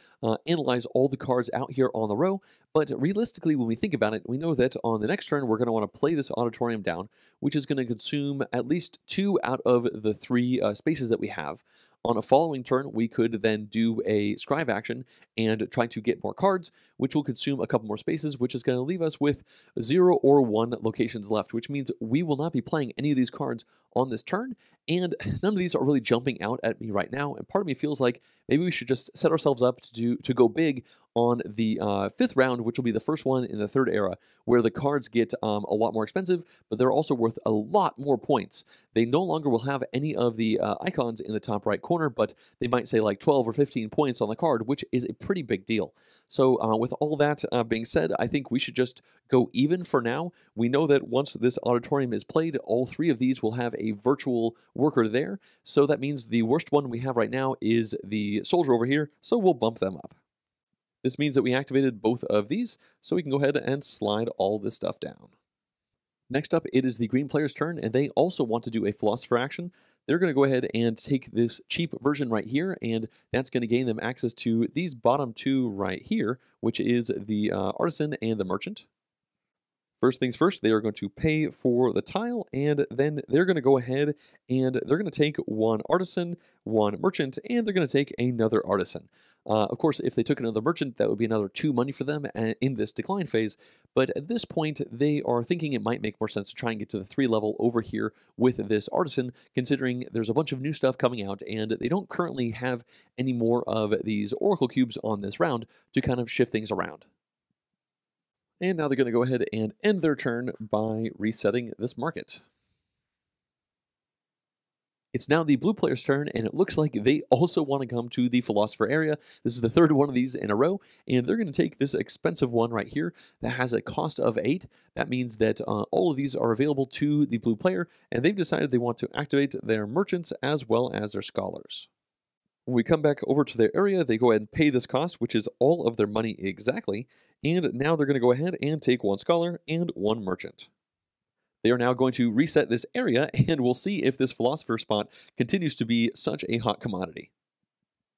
analyze all the cards out here on the row, but realistically, when we think about it, we know that on the next turn, we're going to want to play this auditorium down, which is going to consume at least 2 out of the 3 spaces that we have. On a following turn, we could then do a scribe action and try to get more cards, which will consume a couple more spaces, which is going to leave us with 0 or 1 locations left, which means we will not be playing any of these cards on this turn, and none of these are really jumping out at me right now, and part of me feels like maybe we should just set ourselves up to go big on the 5th round, which will be the first one in the 3rd era, where the cards get a lot more expensive, but they're also worth a lot more points. They no longer will have any of the icons in the top right corner, but they might say like 12 or 15 points on the card, which is a pretty big deal. So with all that being said, I think we should just go even for now. We know that once this auditorium is played, all 3 of these will have a virtual worker there, so that means the worst one we have right now is the soldier over here, so we'll bump them up. This means that we activated both of these, so we can go ahead and slide all this stuff down. Next up, it is the green player's turn, and they also want to do a philosopher action. They're going to go ahead and take this cheap version right here, and that's going to gain them access to these bottom 2 right here, which is the artisan and the merchant. First things first, they are going to pay for the tile, and then they're going to go ahead and they're going to take 1 artisan, 1 merchant, and they're going to take another artisan. Of course, if they took another merchant, that would be another 2 money for them in this decline phase, but at this point, they are thinking it might make more sense to try and get to the 3 level over here with this artisan, considering there's a bunch of new stuff coming out, and they don't currently have any more of these oracle cubes on this round to kind of shift things around. And now they're going to go ahead and end their turn by resetting this market. It's now the blue player's turn, and it looks like they also want to come to the philosopher area. This is the 3rd one of these in a row, and they're going to take this expensive one right here that has a cost of 8. That means that all of these are available to the blue player, and they've decided they want to activate their merchants as well as their scholars. When we come back over to their area, they go ahead and pay this cost, which is all of their money exactly, and now they're going to go ahead and take 1 scholar and 1 merchant. They are now going to reset this area, and we'll see if this philosopher spot continues to be such a hot commodity.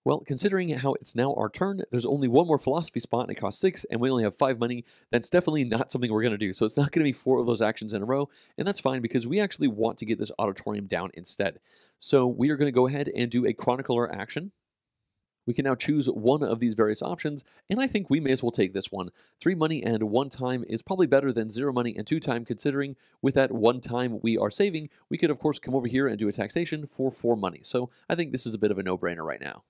Well, considering how it's now our turn, there's only 1 more philosophy spot, and it costs 6, and we only have 5 money. That's definitely not something we're going to do, so it's not going to be 4 of those actions in a row, and that's fine because we actually want to get this auditorium down instead. So we are going to go ahead and do a chronicler action. We can now choose one of these various options, and I think we may as well take this one. 3 money and 1 time is probably better than 0 money and 2 time, considering with that 1 time we are saving, we could of course come over here and do a taxation for 4 money. So I think this is a bit of a no-brainer right now.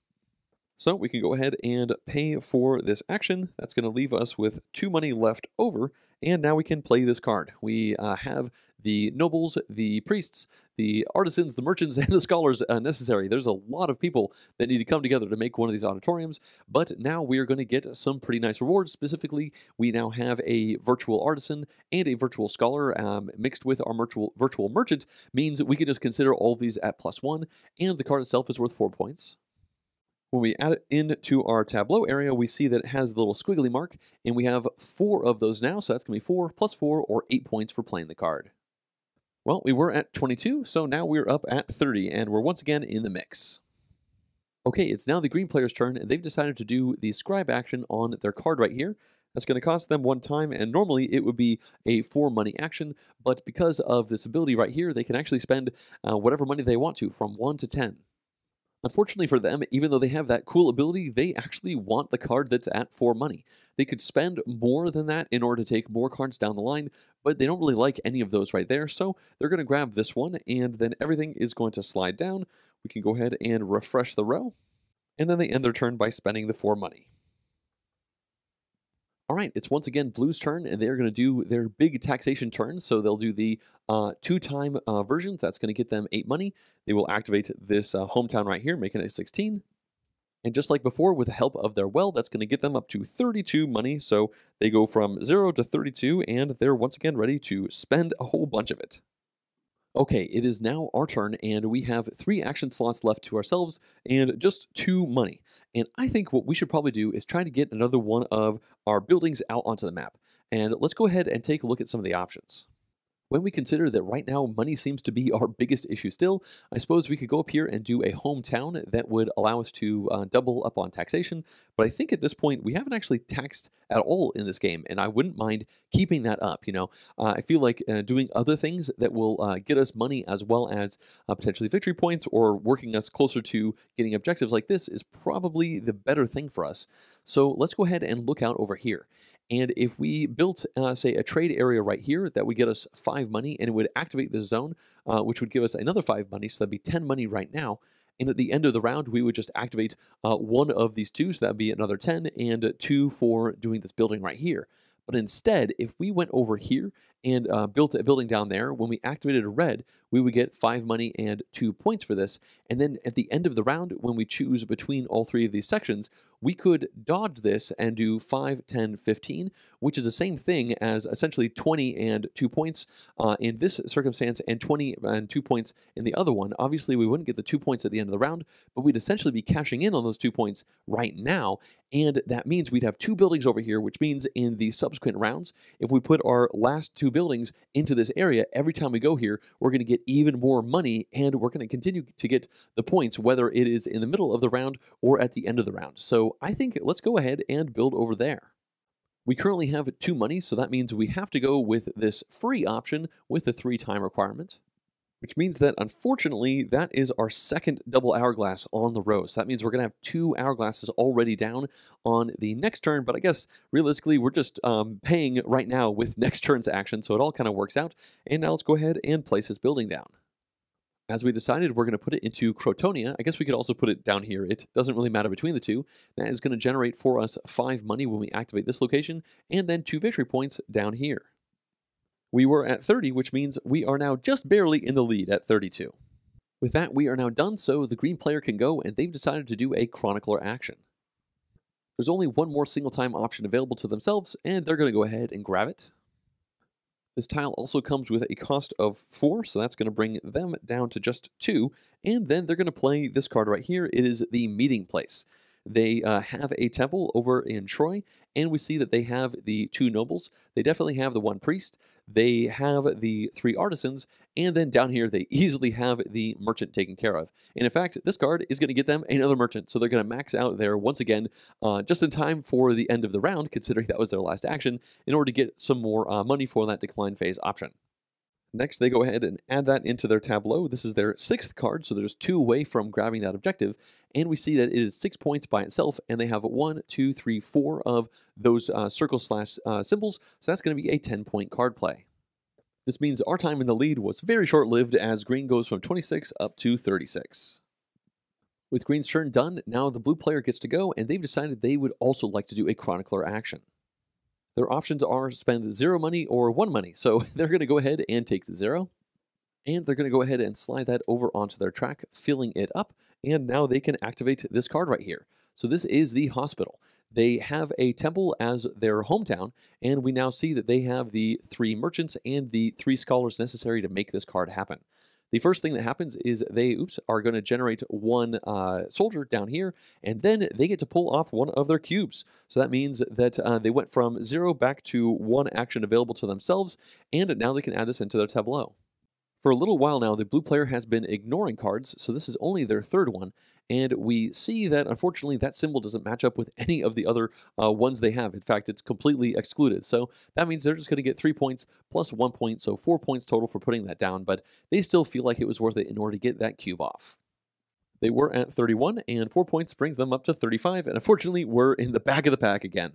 So we can go ahead and pay for this action. That's going to leave us with 2 money left over, And now we can play this card. We have the nobles, the priests, the artisans, the merchants, and the scholars necessary. There's a lot of people that need to come together to make one of these auditoriums, but now we are going to get some pretty nice rewards. Specifically, we now have a virtual artisan and a virtual scholar mixed with our virtual merchant, means we can just consider all of these at +1, and the card itself is worth 4 points. When we add it into our tableau area, we see that it has the little squiggly mark, and we have 4 of those now, so that's going to be 4 + 4, or 8 points for playing the card. Well, we were at 22, so now we're up at 30, and we're once again in the mix. Okay, it's now the green player's turn, and they've decided to do the scribe action on their card right here. That's going to cost them 1 time, and normally it would be a 4 money action, but because of this ability right here, they can actually spend whatever money they want to, from 1 to 10. Unfortunately for them, even though they have that cool ability, they actually want the card that's at 4 money. They could spend more than that in order to take more cards down the line, but they don't really like any of those right there, so they're going to grab this one, and then everything is going to slide down. We can go ahead and refresh the row, and then they end their turn by spending the 4 money. All right, it's once again Blue's turn, and they're going to do their big taxation turn, so they'll do the 2-time version. That's going to get them 8 money. They will activate this hometown right here, making it 16. And just like before, with the help of their well, that's going to get them up to 32 money, so they go from 0 to 32, and they're once again ready to spend a whole bunch of it. Okay, it is now our turn, and we have 3 action slots left to ourselves, and just 2 money. And I think what we should probably do is try to get another one of our buildings out onto the map. And let's go ahead and take a look at some of the options. When we consider that right now money seems to be our biggest issue still, I suppose we could go up here and do a hometown that would allow us to double up on taxation. But I think at this point we haven't actually taxed at all in this game, and I wouldn't mind keeping that up. You know, I feel like doing other things that will get us money as well as potentially victory points or working us closer to getting objectives like this is probably the better thing for us. So let's go ahead and look out over here. And if we built, say, a trade area right here, that would get us 5 money, and it would activate this zone, which would give us another 5 money, so that'd be 10 money right now. And at the end of the round, we would just activate one of these 2, so that'd be another 10, and 2 for doing this building right here. But instead, if we went over here and built a building down there, when we activated a red, we would get 5 money and 2 points for this. And then at the end of the round, when we choose between all 3 of these sections, we could dodge this and do 5, 10, 15, which is the same thing as essentially 20 and 2 points in this circumstance and 20 and 2 points in the other one. Obviously, we wouldn't get the 2 points at the end of the round, but we'd essentially be cashing in on those 2 points right now. And that means we'd have 2 buildings over here, which means in the subsequent rounds, if we put our last 2 buildings into this area, every time we go here, we're going to get even more money, and we're going to continue to get the points, whether it is in the middle of the round or at the end of the round. So I think let's go ahead and build over there. We currently have 2 money, so that means we have to go with this free option with the 3-time requirement, which means that, unfortunately, that is our second double hourglass on the row. So that means we're going to have 2 hourglasses already down on the next turn, but I guess, realistically, we're just paying right now with next turn's action, so it all kind of works out. And now let's go ahead and place this building down. As we decided, we're going to put it into Crotonia. I guess we could also put it down here. It doesn't really matter between the 2. That is going to generate for us 5 money when we activate this location, and then 2 victory points down here. We were at 30, which means we are now just barely in the lead at 32. With that, we are now done, so the green player can go, and they've decided to do a chronicler action. There's only one more single-time option available to themselves, and they're going to go ahead and grab it. This tile also comes with a cost of 4, so that's going to bring them down to just 2, and then they're going to play this card right here. It is the meeting place. They have a temple over in Troy, and we see that they have the 2 nobles. They definitely have the 1 priest. They have the 3 artisans, and then down here they easily have the merchant taken care of. And in fact, this card is going to get them another merchant, so they're going to max out there once again just in time for the end of the round, considering that was their last action, in order to get some more money for that decline phase option. Next, they go ahead and add that into their tableau. This is their 6th card, so there's 2 away from grabbing that objective, and we see that it is 6 points by itself, and they have 1, 2, 3, 4 of those circle/symbols, so that's going to be a 10-point card play. This means our time in the lead was very short-lived, as green goes from 26 up to 36. With green's turn done, now the blue player gets to go, and they've decided they would also like to do a chronicler action. Their options are spend 0 money or 1 money. So they're going to go ahead and take the 0. And they're going to go ahead and slide that over onto their track, filling it up. And now they can activate this card right here. So this is the hospital. They have a temple as their hometown, and we now see that they have the 3 merchants and the 3 scholars necessary to make this card happen. The first thing that happens is they, are going to generate 1 soldier down here, and then they get to pull off 1 of their cubes. So that means that they went from 0 back to 1 action available to themselves, and now they can add this into their tableau. For a little while now, the blue player has been ignoring cards, so this is only their 3rd one, and we see that, unfortunately, that symbol doesn't match up with any of the other ones they have. In fact, it's completely excluded, so that means they're just going to get 3 points plus 1 point, so 4 points total for putting that down, but they still feel like it was worth it in order to get that cube off. They were at 31, and 4 points brings them up to 35, and unfortunately, we're in the back of the pack again.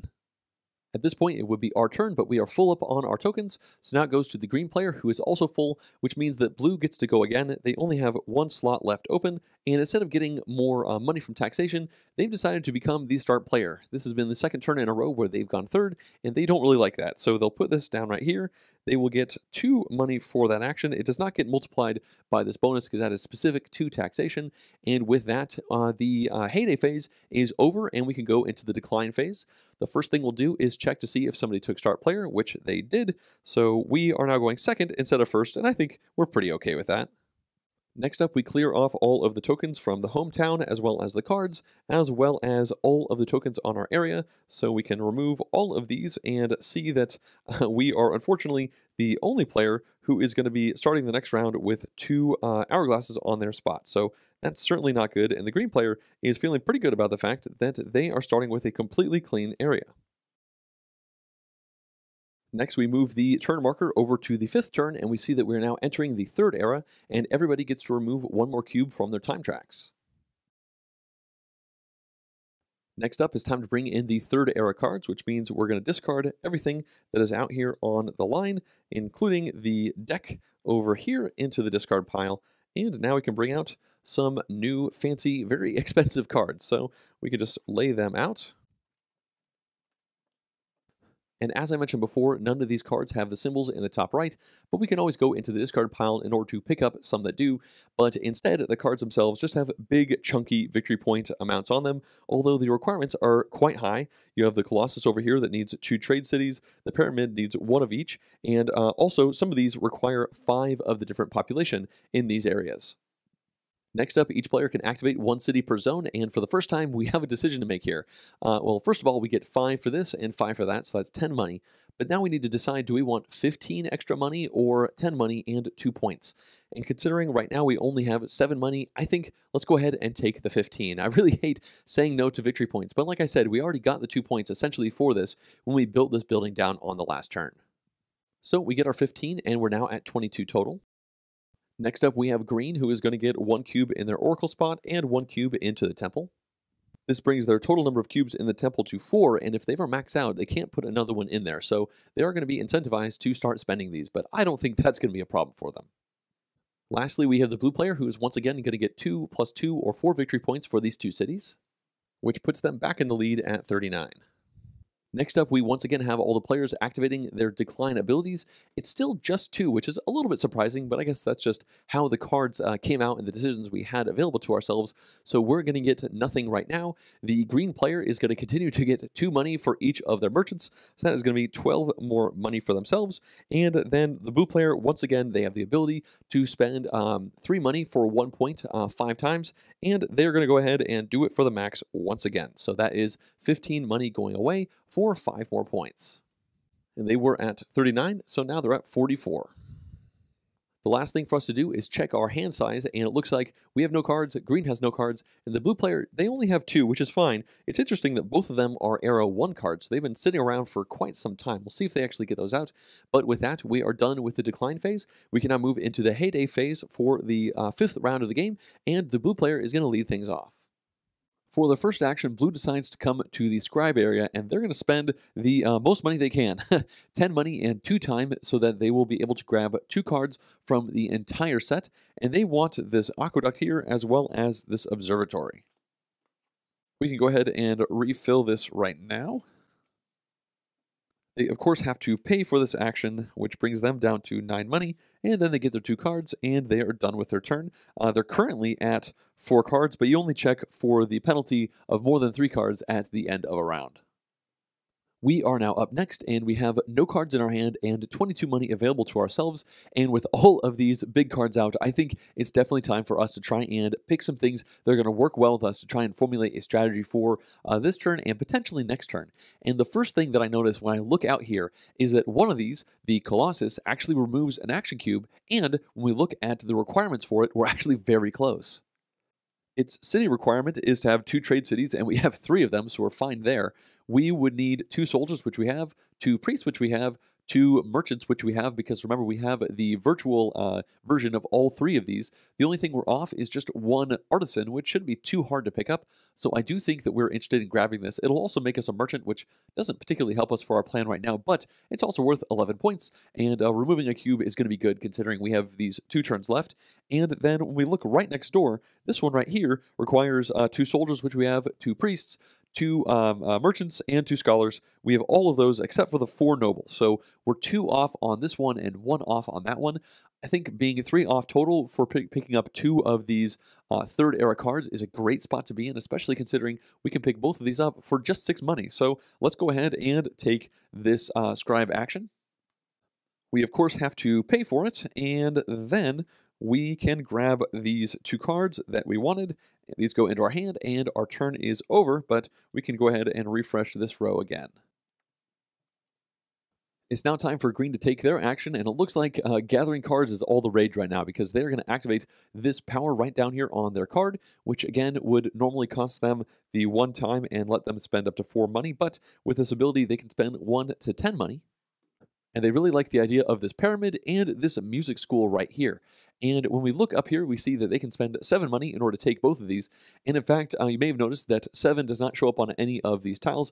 At this point, it would be our turn, but we are full up on our tokens, so now it goes to the green player, who is also full, which means that blue gets to go again. They only have 1 slot left open, and instead of getting more money from taxation, they've decided to become the start player. This has been the 2nd turn in a row where they've gone 3rd, and they don't really like that, so they'll put this down right here. They will get 2 money for that action. It does not get multiplied by this bonus because that is specific to taxation. And with that, the heyday phase is over and we can go into the decline phase. The first thing we'll do is check to see if somebody took start player, which they did. So we are now going 2nd instead of 1st, and I think we're pretty okay with that. Next up, we clear off all of the tokens from the hometown, as well as the cards, as well as all of the tokens on our area, so we can remove all of these and see that we are, unfortunately, the only player who is going to be starting the next round with 2 hourglasses on their spot. So that's certainly not good, and the green player is feeling pretty good about the fact that they are starting with a completely clean area. Next, we move the turn marker over to the 5th turn, and we see that we're now entering the 3rd era, and everybody gets to remove 1 more cube from their time tracks. Next up, it's time to bring in the 3rd era cards, which means we're going to discard everything that is out here on the line, including the deck over here into the discard pile, and now we can bring out some new, fancy, very expensive cards, so we can just lay them out. And as I mentioned before, none of these cards have the symbols in the top right, but we can always go into the discard pile in order to pick up some that do. But instead, the cards themselves just have big, chunky victory point amounts on them, although the requirements are quite high. You have the Colossus over here that needs 2 trade cities, the Pyramid needs 1 of each, and also some of these require 5 of the different population in these areas. Next up, each player can activate 1 city per zone, and for the first time, we have a decision to make here. Well, first of all, we get 5 for this and 5 for that, so that's 10 money. But now we need to decide, do we want 15 extra money or 10 money and 2 points? And considering right now we only have 7 money, I think let's go ahead and take the 15. I really hate saying no to victory points, but like I said, we already got the 2 points essentially for this when we built this building down on the last turn. So we get our 15, and we're now at 22 total. Next up, we have green, who is going to get 1 cube in their oracle spot and 1 cube into the temple. This brings their total number of cubes in the temple to 4, and if they ever max out, they can't put another one in there, so they are going to be incentivized to start spending these, but I don't think that's going to be a problem for them. Lastly, we have the blue player, who is once again going to get 2 plus 2 or 4 victory points for these 2 cities, which puts them back in the lead at 39. Next up, we once again have all the players activating their decline abilities. It's still just 2, which is a little bit surprising, but I guess that's just how the cards came out and the decisions we had available to ourselves. So we're going to get nothing right now. The green player is going to continue to get 2 money for each of their merchants, so that is going to be 12 more money for themselves. And then the blue player, once again, they have the ability to spend 3 money for 1 point 5 times, and they're going to go ahead and do it for the max once again. So that is 15 money going away for 5 more points. And they were at 39, so now they're at 44. The last thing for us to do is check our hand size, and it looks like we have no cards, green has no cards, and the blue player, they only have 2, which is fine. It's interesting that both of them are Era 1 cards. They've been sitting around for quite some time. We'll see if they actually get those out. But with that, we are done with the decline phase. We can now move into the heyday phase for the 5th round of the game, and the blue player is going to lead things off. For their first action, blue decides to come to the scribe area, and they're going to spend the most money they can, 10 money and 2 time, so that they will be able to grab 2 cards from the entire set, and they want this aqueduct here as well as this observatory. We can go ahead and refill this right now. They, of course, have to pay for this action, which brings them down to 9 money, and then they get their 2 cards, and they are done with their turn. They're currently at 4 cards, but you only check for the penalty of more than 3 cards at the end of a round. We are now up next, and we have no cards in our hand and 22 money available to ourselves, and with all of these big cards out, I think it's definitely time for us to try and pick some things that are going to work well with us to try and formulate a strategy for this turn and potentially next turn. And the first thing that I notice when I look out here is that one of these, the Colossus, actually removes an action cube, and when we look at the requirements for it, we're actually very close. Its city requirement is to have 2 trade cities, and we have 3 of them, so we're fine there. We would need 2 soldiers, which we have, 2 priests, which we have, 2 merchants, which we have, because remember, we have the virtual version of all 3 of these. The only thing we're off is just 1 artisan, which shouldn't be too hard to pick up, so I do think that we're interested in grabbing this. It'll also make us a merchant, which doesn't particularly help us for our plan right now, but it's also worth 11 points, and removing a cube is going to be good considering we have these 2 turns left. And then when we look right next door, this one right here requires 2 soldiers, which we have, 2 priests, 2 merchants, and 2 scholars. We have all of those except for the 4 nobles. So we're 2 off on this one and 1 off on that one. I think being 3 off total for picking up 2 of these third era cards is a great spot to be in, especially considering we can pick both of these up for just 6 money. So let's go ahead and take this scribe action. We, of course, have to pay for it, and then we can grab these 2 cards that we wanted. These go into our hand, and our turn is over, but we can go ahead and refresh this row again. It's now time for green to take their action, and it looks like gathering cards is all the rage right now because they're going to activate this power right down here on their card, which again would normally cost them the 1 time and let them spend up to 4 money, but with this ability they can spend 1 to 10 money. And they really like the idea of this pyramid and this music school right here. And when we look up here, we see that they can spend 7 money in order to take both of these. And in fact, you may have noticed that 7 does not show up on any of these tiles.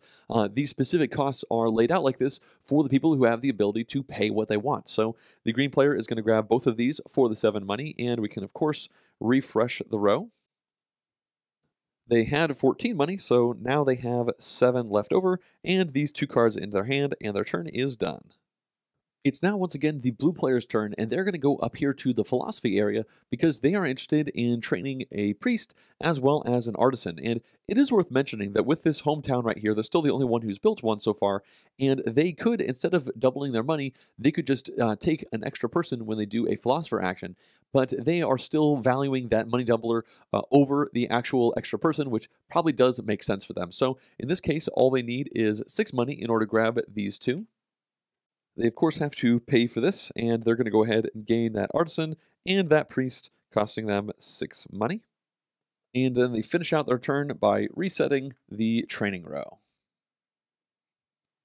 These specific costs are laid out like this for the people who have the ability to pay what they want. So the green player is going to grab both of these for the 7 money, and we can, of course, refresh the row. They had 14 money, so now they have 7 left over, and these 2 cards in their hand, and their turn is done. It's now once again the blue player's turn, and they're going to go up here to the philosophy area because they are interested in training a priest as well as an artisan. And it is worth mentioning that with this hometown right here, they're still the only one who's built one so far, and they could, instead of doubling their money, they could just take an extra person when they do a philosopher action. But they are still valuing that money doubler over the actual extra person, which probably does make sense for them. So in this case, all they need is 6 money in order to grab these 2. They, of course, have to pay for this, and they're going to go ahead and gain that artisan and that priest, costing them 6 money. And then they finish out their turn by resetting the training row.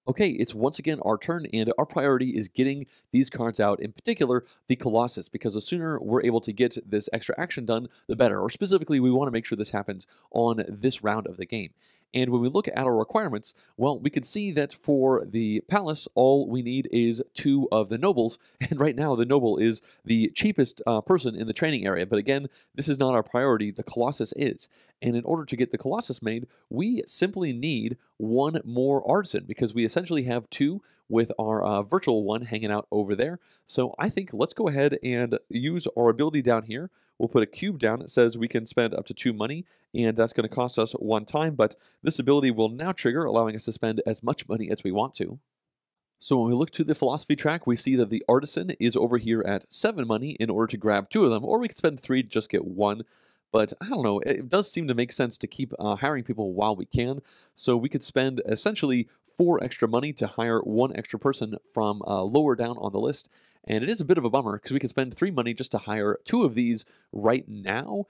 Okay, it's once again our turn, and our priority is getting these cards out, in particular the Colossus, because the sooner we're able to get this extra action done, the better. Or specifically, we want to make sure this happens on this round of the game. And when we look at our requirements, well, we can see that for the palace, all we need is 2 of the nobles. And right now, the noble is the cheapest person in the training area. But again, this is not our priority. The Colossus is. And in order to get the Colossus made, we simply need 1 more artisan because we essentially have 2 with our virtual one hanging out over there. So I think let's go ahead and use our ability down here. We'll put a cube down. It says we can spend up to 2 money, and that's going to cost us 1 time, but this ability will now trigger, allowing us to spend as much money as we want to. So when we look to the philosophy track, we see that the artisan is over here at 7 money in order to grab 2 of them, or we could spend 3 to just get 1. But I don't know, it does seem to make sense to keep hiring people while we can. So we could spend essentially 4 extra money to hire 1 extra person from lower down on the list. And it is a bit of a bummer because we could spend 3 money just to hire 2 of these right now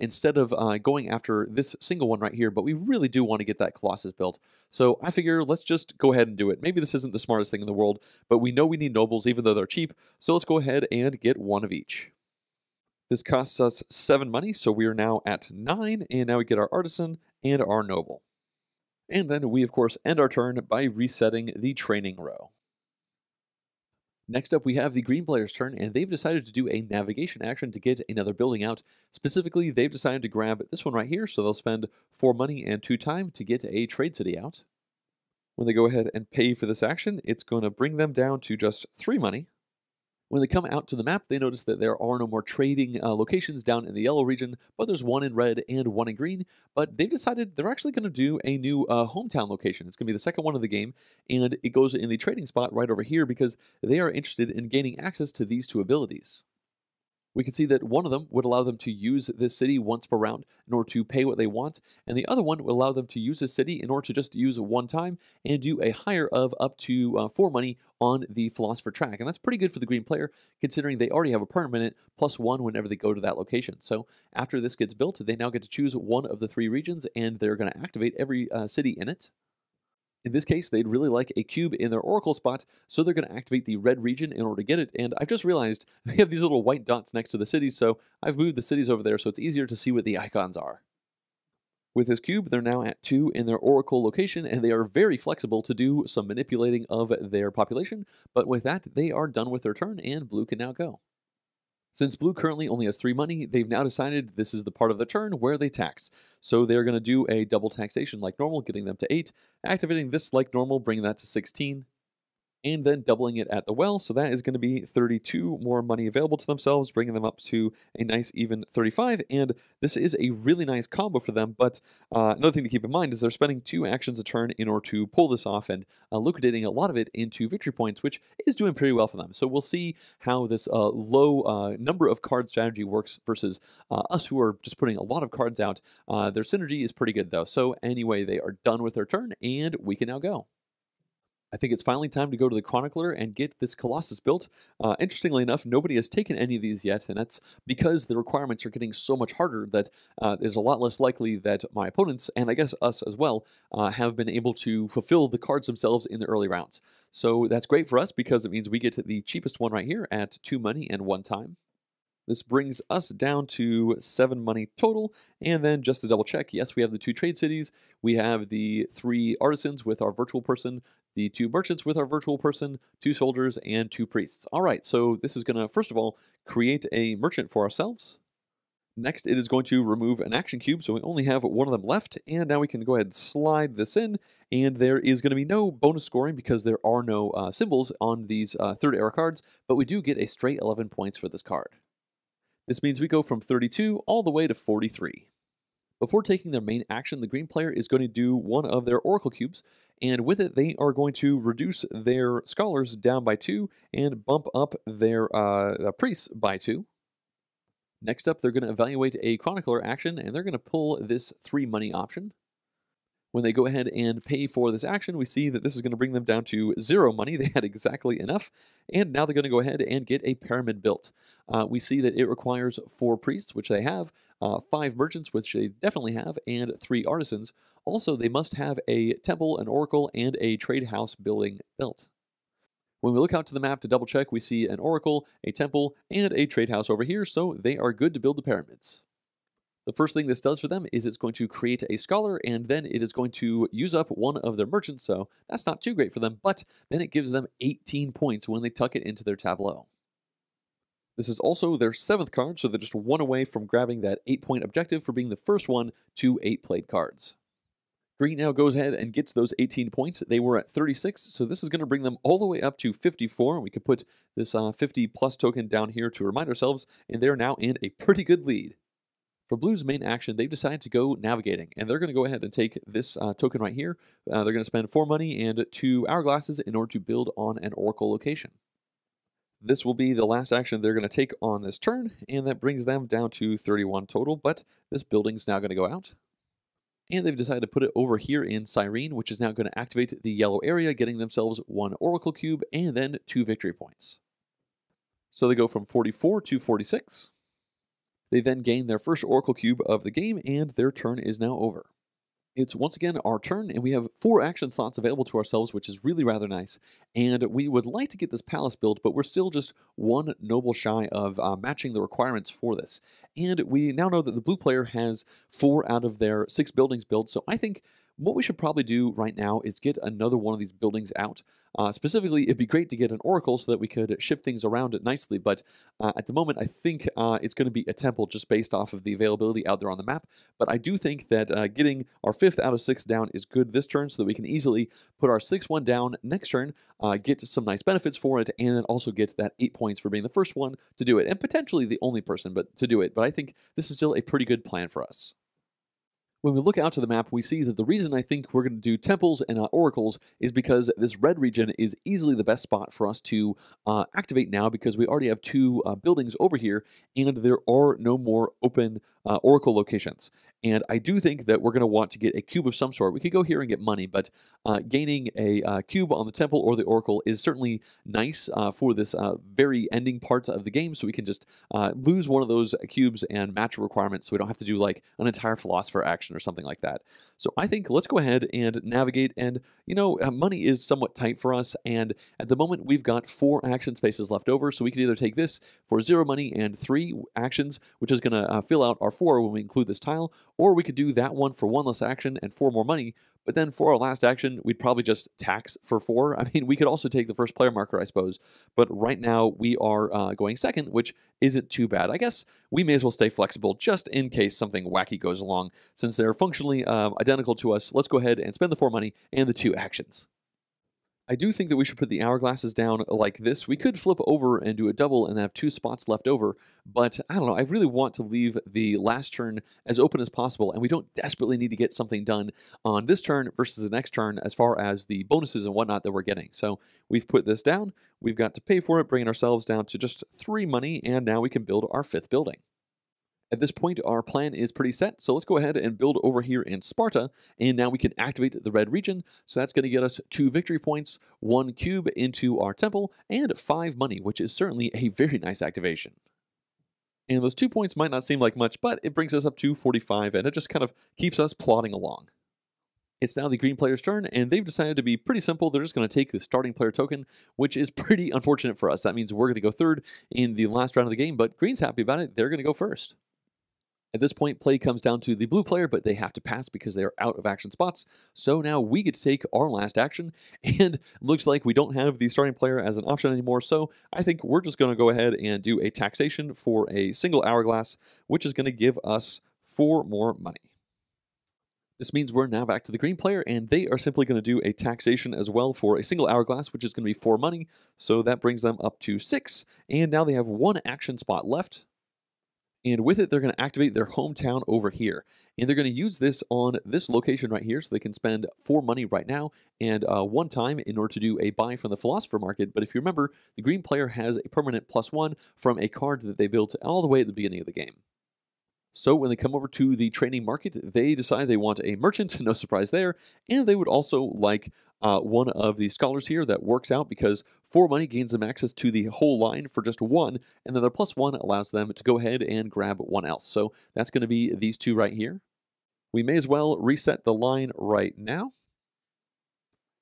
instead of going after this single one right here. But we really do want to get that Colossus built. So I figure let's just go ahead and do it. Maybe this isn't the smartest thing in the world, but we know we need nobles even though they're cheap. So let's go ahead and get 1 of each. This costs us 7 money, so we are now at 9. And now we get our artisan and our noble. And then we, of course, end our turn by resetting the training row. Next up, we have the green player's turn, and they've decided to do a navigation action to get another building out. Specifically, they've decided to grab this one right here, so they'll spend 4 money and 2 time to get a trade city out. When they go ahead and pay for this action, it's going to bring them down to just 3 money. When they come out to the map, they notice that there are no more trading locations down in the yellow region, but there's one in red and one in green. But they've decided they're actually going to do a new hometown location. It's going to be the second one of the game, and it goes in the trading spot right over here because they are interested in gaining access to these 2 abilities. We can see that one of them would allow them to use this city once per round in order to pay what they want, and the other one would allow them to use this city in order to just use it one time and do a hire of up to 4 money on the Philosopher track. And that's pretty good for the green player, considering they already have a permanent +1 whenever they go to that location. So after this gets built, they now get to choose one of the 3 regions, and they're going to activate every city in it. In this case, they'd really like a cube in their oracle spot, so they're going to activate the red region in order to get it. And I've just realized they have these little white dots next to the cities, so I've moved the cities over there so it's easier to see what the icons are. With this cube, they're now at 2 in their oracle location, and they are very flexible to do some manipulating of their population. But with that, they are done with their turn, and blue can now go. Since blue currently only has 3 money, they've now decided this is the part of the turn where they tax. So they're going to do a double taxation like normal, getting them to 8, activating this like normal, bringing that to 16, and then doubling it at the well. So that is going to be 32 more money available to themselves, bringing them up to a nice even 35. And this is a really nice combo for them. But another thing to keep in mind is they're spending 2 actions a turn in order to pull this off and liquidating a lot of it into victory points, which is doing pretty well for them. So we'll see how this low number of card strategy works versus us who are just putting a lot of cards out. Their synergy is pretty good though. So anyway, they are done with their turn and we can now go. I think it's finally time to go to the Chronicler and get this Colossus built. Interestingly enough, nobody has taken any of these yet, and that's because the requirements are getting so much harder that there's a lot less likely that my opponents, and I guess us as well, have been able to fulfill the cards themselves in the early rounds. So that's great for us because it means we get the cheapest one right here at 2 money and 1 time. This brings us down to 7 money total, and then just to double check, yes, we have the 2 trade cities, we have the 3 artisans with our virtual person, the 2 merchants with our virtual person, 2 soldiers, and 2 priests. All right, so this is going to, first of all, create a merchant for ourselves. Next, it is going to remove an action cube, so we only have 1 of them left, and now we can go ahead and slide this in, and there is going to be no bonus scoring because there are no symbols on these 3rd era cards, but we do get a straight 11 points for this card. This means we go from 32 all the way to 43. Before taking their main action, the green player is going to do one of their Oracle Cubes, and with it they are going to reduce their Scholars down by 2 and bump up their Priests by 2. Next up, they're going to evaluate a Chronicler action, and they're going to pull this 3 money option. When they go ahead and pay for this action, we see that this is going to bring them down to 0 money. They had exactly enough, and now they're going to go ahead and get a pyramid built. We see that it requires 4 priests, which they have, 5 merchants, which they definitely have, and 3 artisans. Also, they must have a temple, an oracle, and a trade house building built. When we look out to the map to double check, we see an oracle, a temple, and a trade house over here, so they are good to build the pyramids. The first thing this does for them is it's going to create a scholar, and then it is going to use up 1 of their merchants, so that's not too great for them, but then it gives them 18 points when they tuck it into their tableau. This is also their 7th card, so they're just 1 away from grabbing that 8-point objective for being the first one to 8 played cards. Green now goes ahead and gets those 18 points. They were at 36, so this is going to bring them all the way up to 54. We could put this 50-plus token down here to remind ourselves, and they're now in a pretty good lead. For blue's main action, they've decided to go navigating, and they're going to go ahead and take this token right here. They're going to spend 4 money and 2 hourglasses in order to build on an oracle location. This will be the last action they're going to take on this turn, and that brings them down to 31 total, but this building's now going to go out. And they've decided to put it over here in Cyrene, which is now going to activate the yellow area, getting themselves 1 oracle cube and then 2 victory points. So they go from 44 to 46. They then gain their first Oracle Cube of the game, and their turn is now over. It's once again our turn, and we have 4 action slots available to ourselves, which is really rather nice. And we would like to get this palace built, but we're still just 1 noble shy of matching the requirements for this. And we now know that the blue player has 4 out of their 6 buildings built, so I think What we should probably do right now is get another one of these buildings out. Specifically, it'd be great to get an oracle so that we could shift things around it nicely, but at the moment I think it's going to be a temple just based off of the availability out there on the map. But I do think that getting our 5th out of 6 down is good this turn so that we can easily put our 6-1 down next turn, get some nice benefits for it, and then also get that 8 points for being the first one to do it, and potentially the only person to do it. But I think this is still a pretty good plan for us. When we look out to the map, we see that the reason I think we're going to do temples and not oracles is because this red region is easily the best spot for us to activate now, because we already have 2 buildings over here and there are no more open oracle locations. And I do think that we're going to want to get a cube of some sort. We could go here and get money, but gaining a cube on the temple or the oracle is certainly nice for this very ending part of the game, so we can just lose one of those cubes and match a requirement so we don't have to do like an entire philosopher action or something like that. So I think let's go ahead and navigate, and you know, money is somewhat tight for us, and at the moment we've got 4 action spaces left over, so we can either take this for 0 money and 3 actions, which is going to fill out our 4 when we include this tile, or we could do that one for 1 less action and 4 more money. But then for our last action, we'd probably just tax for 4. I mean, we could also take the first player marker, I suppose. But right now, we are going second, which isn't too bad. I guess we may as well stay flexible just in case something wacky goes along. Since they're functionally identical to us, let's go ahead and spend the 4 money and the 2 actions. I do think that we should put the hourglasses down like this. We could flip over and do a double and have 2 spots left over, but I don't know, I really want to leave the last turn as open as possible, and we don't desperately need to get something done on this turn versus the next turn as far as the bonuses and whatnot that we're getting. So we've put this down, we've got to pay for it, bringing ourselves down to just 3 money, and now we can build our 5th building. At this point, our plan is pretty set, so let's go ahead and build over here in Sparta, and now we can activate the red region, so that's going to get us 2 victory points, 1 cube into our temple, and 5 money, which is certainly a very nice activation. And those 2 points might not seem like much, but it brings us up to 45, and it just kind of keeps us plodding along. It's now the green player's turn, and they've decided to be pretty simple. They're just going to take the starting player token, which is pretty unfortunate for us. That means we're going to go third in the last round of the game, but green's happy about it. They're going to go first. At this point, play comes down to the blue player, but they have to pass because they are out of action spots. So now we get to take our last action, and looks like we don't have the starting player as an option anymore. So I think we're just going to go ahead and do a taxation for a single hourglass, which is going to give us 4 more money. This means we're now back to the green player, and they are simply going to do a taxation as well for a single hourglass, which is going to be 4 money. So that brings them up to 6, and now they have 1 action spot left. And with it, they're going to activate their hometown over here. And they're going to use this on this location right here, so they can spend 4 money right now and 1 time in order to do a buy from the Philosopher Market. But if you remember, the green player has a permanent +1 from a card that they built all the way at the beginning of the game. So when they come over to the trading market, they decide they want a merchant, no surprise there, and they would also like one of the scholars here. That works out because 4 money gains them access to the whole line for just 1, and then their +1 allows them to go ahead and grab 1 else. So that's going to be these 2 right here. We may as well reset the line right now.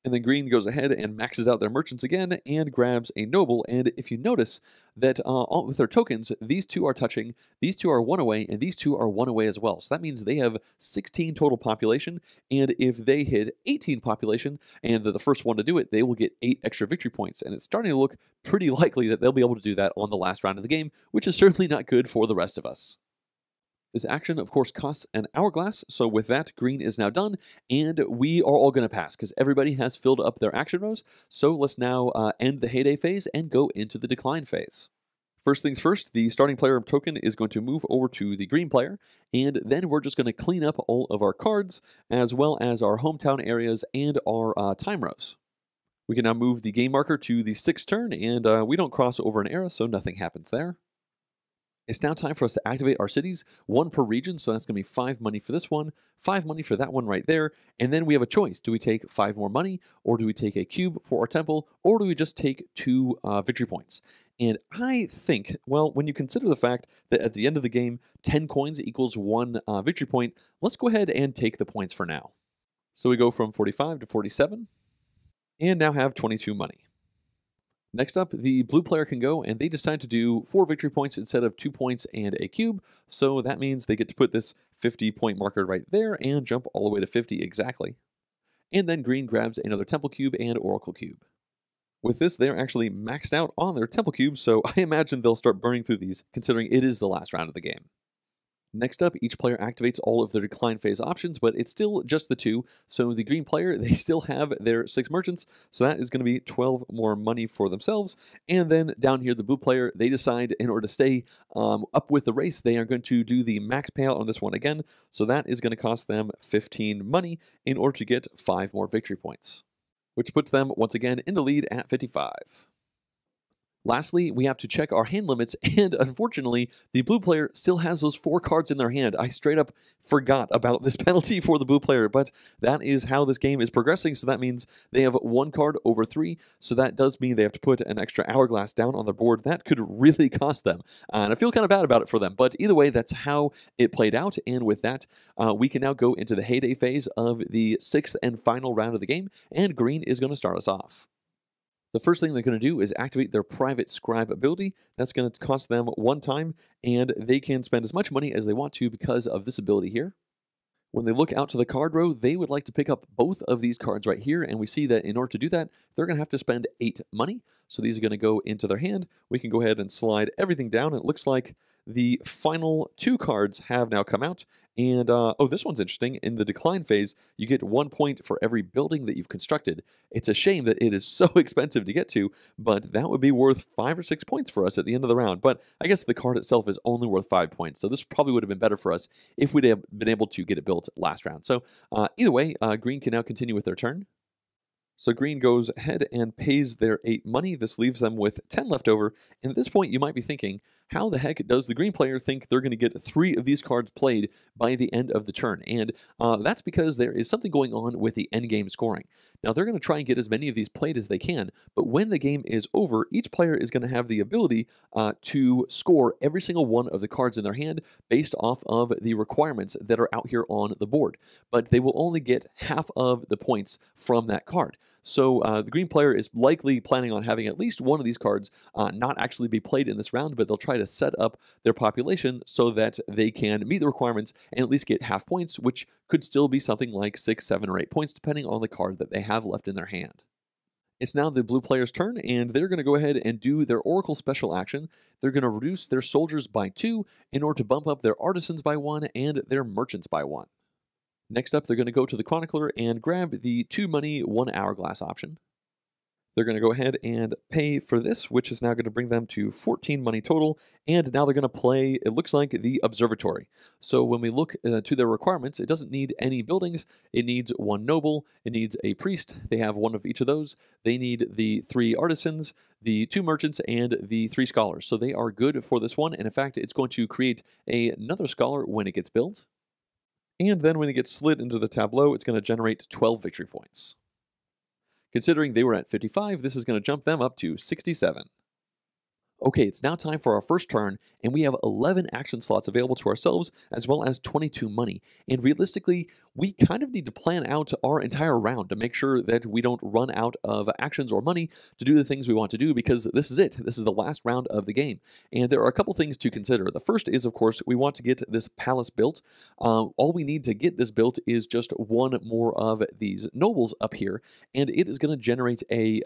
And then green goes ahead and maxes out their merchants again and grabs a noble. And if you notice that with their tokens, these 2 are touching, these 2 are 1 away, and these 2 are 1 away as well. So that means they have 16 total population. And if they hit 18 population and they're the first one to do it, they will get 8 extra victory points. And it's starting to look pretty likely that they'll be able to do that on the last round of the game, which is certainly not good for the rest of us. This action, of course, costs an hourglass, so with that, green is now done, and we are all going to pass, because everybody has filled up their action rows, so let's now end the heyday phase and go into the decline phase. First things first, the starting player token is going to move over to the green player, and then we're just going to clean up all of our cards, as well as our hometown areas and our time rows. We can now move the game marker to the 6th turn, and we don't cross over an era, so nothing happens there. It's now time for us to activate our cities, 1 per region, so that's going to be 5 money for this one, 5 money for that one right there, and then we have a choice. Do we take 5 more money, or do we take a cube for our temple, or do we just take 2 victory points? And I think, well, when you consider the fact that at the end of the game, 10 coins equals 1 victory point, let's go ahead and take the points for now. So we go from 45 to 47, and now have 22 money. Next up, the blue player can go, and they decide to do 4 victory points instead of 2 points and a cube, so that means they get to put this 50-point marker right there and jump all the way to 50 exactly. And then green grabs another Temple Cube and Oracle Cube. With this, they're actually maxed out on their Temple Cubes, so I imagine they'll start burning through these, considering it is the last round of the game. Next up, each player activates all of their decline phase options, but it's still just the 2, so the green player, they still have their 6 merchants, so that is going to be 12 more money for themselves. And then down here, the blue player, they decide in order to stay up with the race, they are going to do the max payout on this one again, so that is going to cost them 15 money in order to get 5 more victory points, which puts them once again in the lead at 55. Lastly, we have to check our hand limits, and unfortunately, the blue player still has those 4 cards in their hand. I straight up forgot about this penalty for the blue player, but that is how this game is progressing, so that means they have 1 card over 3, so that does mean they have to put an extra hourglass down on their board. That could really cost them, and I feel kind of bad about it for them, but either way, that's how it played out, and with that, we can now go into the heyday phase of the 6th and final round of the game, and green is going to start us off. The first thing they're going to do is activate their private scribe ability. That's going to cost them 1 time, and they can spend as much money as they want to because of this ability here. When they look out to the card row, they would like to pick up both of these cards right here, and we see that in order to do that, they're going to have to spend 8 money. So these are going to go into their hand. We can go ahead and slide everything down. It looks like the final 2 cards have now come out. And, oh, this one's interesting. In the decline phase, you get 1 point for every building that you've constructed. It's a shame that it is so expensive to get to, but that would be worth 5 or 6 points for us at the end of the round. But I guess the card itself is only worth 5 points, so this probably would have been better for us if we'd have been able to get it built last round. So either way, green can now continue with their turn. So green goes ahead and pays their 8 money. This leaves them with 10 left over. And at this point, you might be thinking, how the heck does the green player think they're going to get 3 of these cards played by the end of the turn? And that's because there is something going on with the endgame scoring. Now, they're going to try and get as many of these played as they can, but when the game is over, each player is going to have the ability to score every single one of the cards in their hand based off of the requirements that are out here on the board. But they will only get half of the points from that card. So the green player is likely planning on having at least one of these cards not actually be played in this round, but they'll try to set up their population so that they can meet the requirements and at least get half points, which could still be something like 6, 7, or 8 points, depending on the card that they have left in their hand. It's now the blue player's turn, and they're going to go ahead and do their Oracle special action. They're going to reduce their soldiers by 2 in order to bump up their artisans by 1 and their merchants by 1. Next up, they're going to go to the Chronicler and grab the 2 money, 1 hourglass option. They're going to go ahead and pay for this, which is now going to bring them to 14 money total. And now they're going to play, it looks like, the Observatory. So when we look to their requirements, it doesn't need any buildings. It needs 1 noble. It needs a priest. They have 1 of each of those. They need the 3 artisans, the 2 merchants, and the 3 scholars. So they are good for this one. And in fact, it's going to create another scholar when it gets built. And then when it gets slid into the tableau, it's going to generate 12 victory points. Considering they were at 55, this is going to jump them up to 67. Okay, it's now time for our first turn, and we have 11 action slots available to ourselves, as well as 22 money. And realistically, we kind of need to plan out our entire round to make sure that we don't run out of actions or money to do the things we want to do, because this is it. This is the last round of the game. And there are a couple things to consider. The first is, of course, we want to get this palace built. All we need to get this built is just 1 more of these nobles up here, and it is going to generate a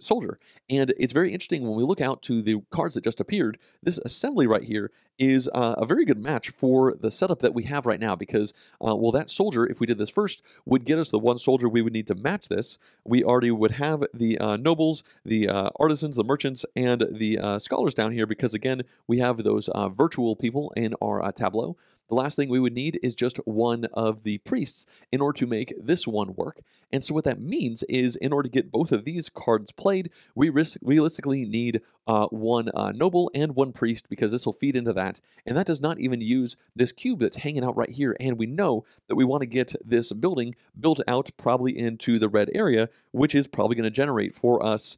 soldier. And it's very interesting when we look out to the cards that just appeared. This assembly right here is a very good match for the setup that we have right now, because, well, that soldier, if we did this first, would get us the 1 soldier we would need to match this. We already would have the nobles, the artisans, the merchants, and the scholars down here, because, again, we have those virtual people in our tableau. The last thing we would need is just 1 of the priests in order to make this one work. And so what that means is, in order to get both of these cards played, we realistically need one noble and one priest, because this will feed into that. And that does not even use this cube that's hanging out right here. And we know that we want to get this building built out probably into the red area, which is probably going to generate for us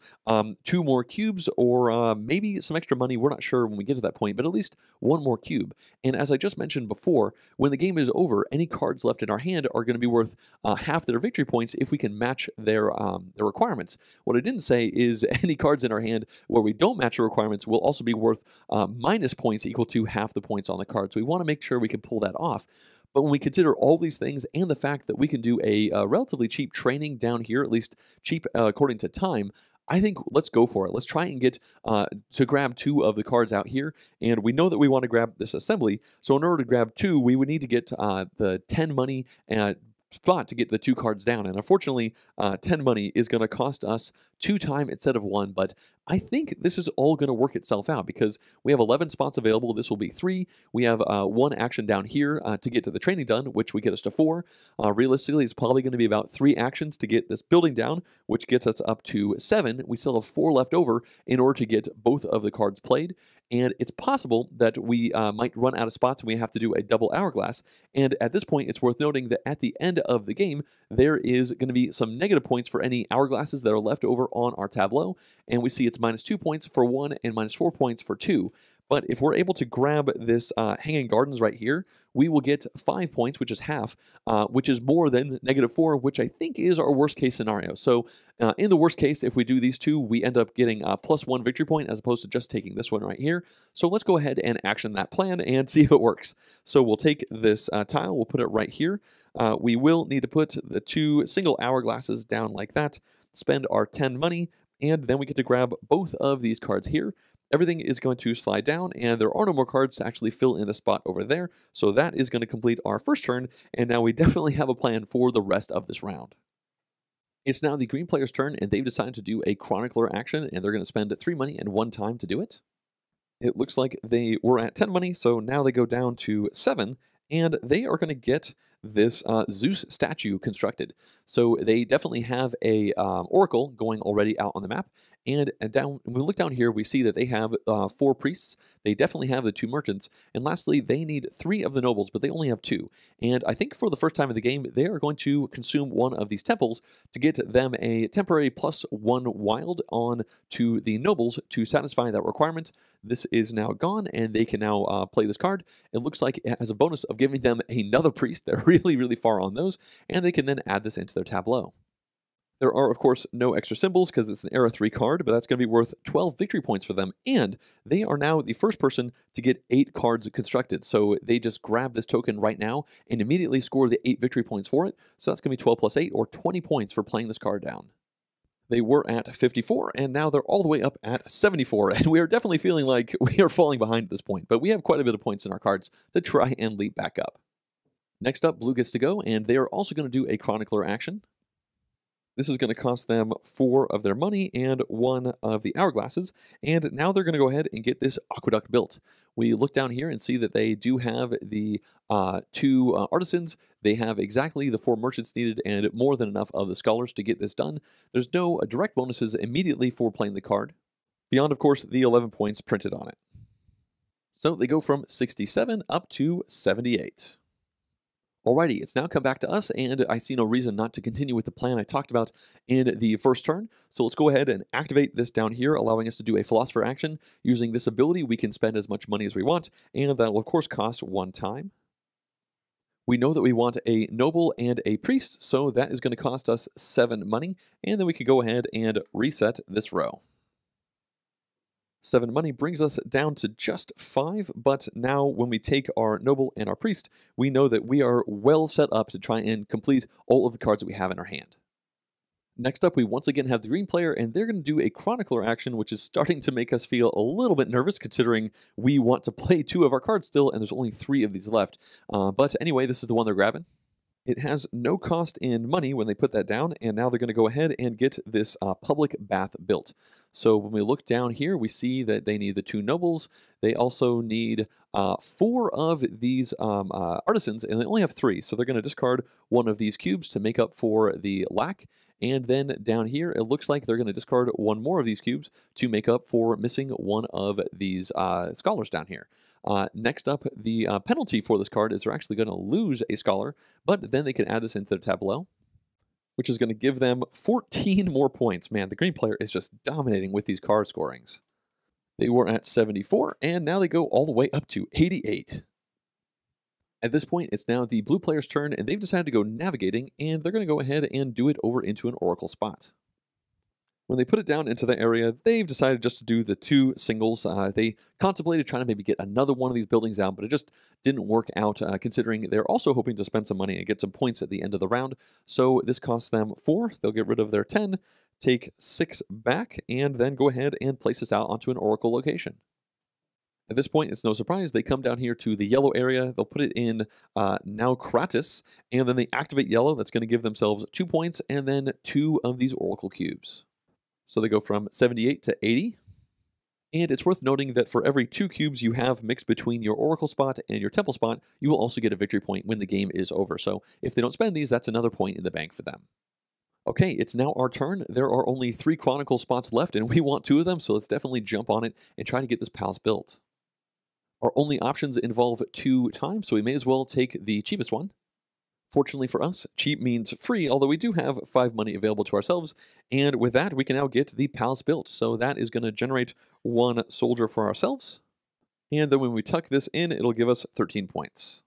2 more cubes, or maybe some extra money. We're not sure when we get to that point, but at least 1 more cube. And as I just mentioned before, when the game is over, any cards left in our hand are going to be worth half their victory points if we can match their requirements. What I didn't say is any cards in our hand where we don't match the requirements will also be worth minus points equal to half the points on the card. So we want to make sure we can pull that off. But when we consider all these things and the fact that we can do a relatively cheap training down here, at least cheap according to time, I think let's go for it. Let's try and get to grab 2 of the cards out here. And we know that we want to grab this assembly. So in order to grab 2, we would need to get the 10 money spot to get the 2 cards down. And unfortunately, 10 money is going to cost us 2 time instead of 1. But I think this is all going to work itself out because we have 11 spots available. This will be 3. We have 1 action down here to get to the training done, which would get us to 4. Realistically, it's probably going to be about 3 actions to get this building down, which gets us up to 7. We still have 4 left over in order to get both of the cards played. And it's possible that we might run out of spots and we have to do a double hourglass. And at this point, it's worth noting that at the end of the game, there is going to be some negative points for any hourglasses that are left over on our tableau. And we see it's minus 2 points for 1 and minus 4 points for 2. But if we're able to grab this Hanging Gardens right here, we will get 5 points, which is half, which is more than negative 4, which I think is our worst case scenario. So in the worst case, if we do these two, we end up getting plus 1 victory point as opposed to just taking this one right here. So let's go ahead and action that plan and see if it works. So we'll take this tile, we'll put it right here. We will need to put the 2 single hourglasses down like that, spend our 10 money, and then we get to grab both of these cards here. Everything is going to slide down, and there are no more cards to actually fill in the spot over there. So that is going to complete our first turn, and now we definitely have a plan for the rest of this round. It's now the green player's turn, and they've decided to do a Chronicler action, and they're going to spend 3 money and 1 time to do it. It looks like they were at 10 money, so now they go down to 7, and they are going to get this Zeus statue constructed. So they definitely have a oracle going already out on the map. And down, when we look down here, we see that they have 4 priests. They definitely have the 2 merchants. And lastly, they need 3 of the nobles, but they only have 2. And I think for the first time in the game, they are going to consume 1 of these temples to get them a temporary plus 1 wild on to the nobles to satisfy that requirement. This is now gone, and they can now play this card. It looks like it has a bonus of giving them another priest. They're really, really far on those, and they can then add this into their tableau. There are, of course, no extra symbols because it's an Era 3 card, but that's going to be worth 12 victory points for them, and they are now the first person to get 8 cards constructed, so they just grab this token right now and immediately score the 8 victory points for it, so that's going to be 12 plus 8, or 20 points for playing this card down. They were at 54, and now they're all the way up at 74, and we are definitely feeling like we are falling behind at this point, but we have quite a bit of points in our cards to try and leap back up. Next up, blue gets to go, and they are also going to do a Chronicler action. This is going to cost them 4 of their money and 1 of the hourglasses, and now they're going to go ahead and get this aqueduct built. We look down here and see that they do have the 2 artisans. They have exactly the 4 merchants needed and more than enough of the scholars to get this done. There's no direct bonuses immediately for playing the card, beyond, of course, the 11 points printed on it. So they go from 67 up to 78. Alrighty, it's now come back to us, and I see no reason not to continue with the plan I talked about in the first turn. So let's go ahead and activate this down here, allowing us to do a Philosopher action. Using this ability, we can spend as much money as we want, and that will, of course, cost 1 time. We know that we want a noble and a priest, so that is going to cost us 7 money, and then we can go ahead and reset this row. 7 money brings us down to just 5, but now when we take our noble and our priest, we know that we are well set up to try and complete all of the cards that we have in our hand. Next up, we once again have the green player, and they're going to do a Chronicler action, which is starting to make us feel a little bit nervous, considering we want to play 2 of our cards still, and there's only 3 of these left. But anyway, this is the one they're grabbing. It has no cost in money when they put that down, and now they're going to go ahead and get this public bath built. So when we look down here, we see that they need the 2 nobles. They also need 4 of these artisans, and they only have 3. So they're going to discard 1 of these cubes to make up for the lack. And then down here, it looks like they're going to discard one more of these cubes to make up for missing one of these scholars down here. Next up, the penalty for this card is they're actually going to lose a scholar, but then they can add this into their tableau, which is going to give them 14 more points. Man, the green player is just dominating with these card scorings. They were at 74, and now they go all the way up to 88. At this point, it's now the blue player's turn, and they've decided to go navigating, and they're going to go ahead and do it over into an oracle spot. When they put it down into the area, they've decided just to do the two singles. They contemplated trying to maybe get another one of these buildings out, but it just didn't work out, considering they're also hoping to spend some money and get some points at the end of the round. So this costs them 4. They'll get rid of their 10, take 6 back, and then go ahead and place this out onto an oracle location. At this point, it's no surprise. They come down here to the yellow area. They'll put it in now Kratis, and then they activate yellow. That's going to give themselves 2 points, and then 2 of these oracle cubes. So they go from 78 to 80. And it's worth noting that for every 2 cubes you have mixed between your oracle spot and your temple spot, you will also get a victory point when the game is over. So if they don't spend these, that's another point in the bank for them. Okay, it's now our turn. There are only 3 chronicle spots left, and we want 2 of them, so let's definitely jump on it and try to get this palace built. Our only options involve 2 times, so we may as well take the cheapest one. Fortunately for us, cheap means free, although we do have 5 money available to ourselves. And with that, we can now get the palace built. So that is going to generate 1 soldier for ourselves. And then when we tuck this in, it'll give us 13 points.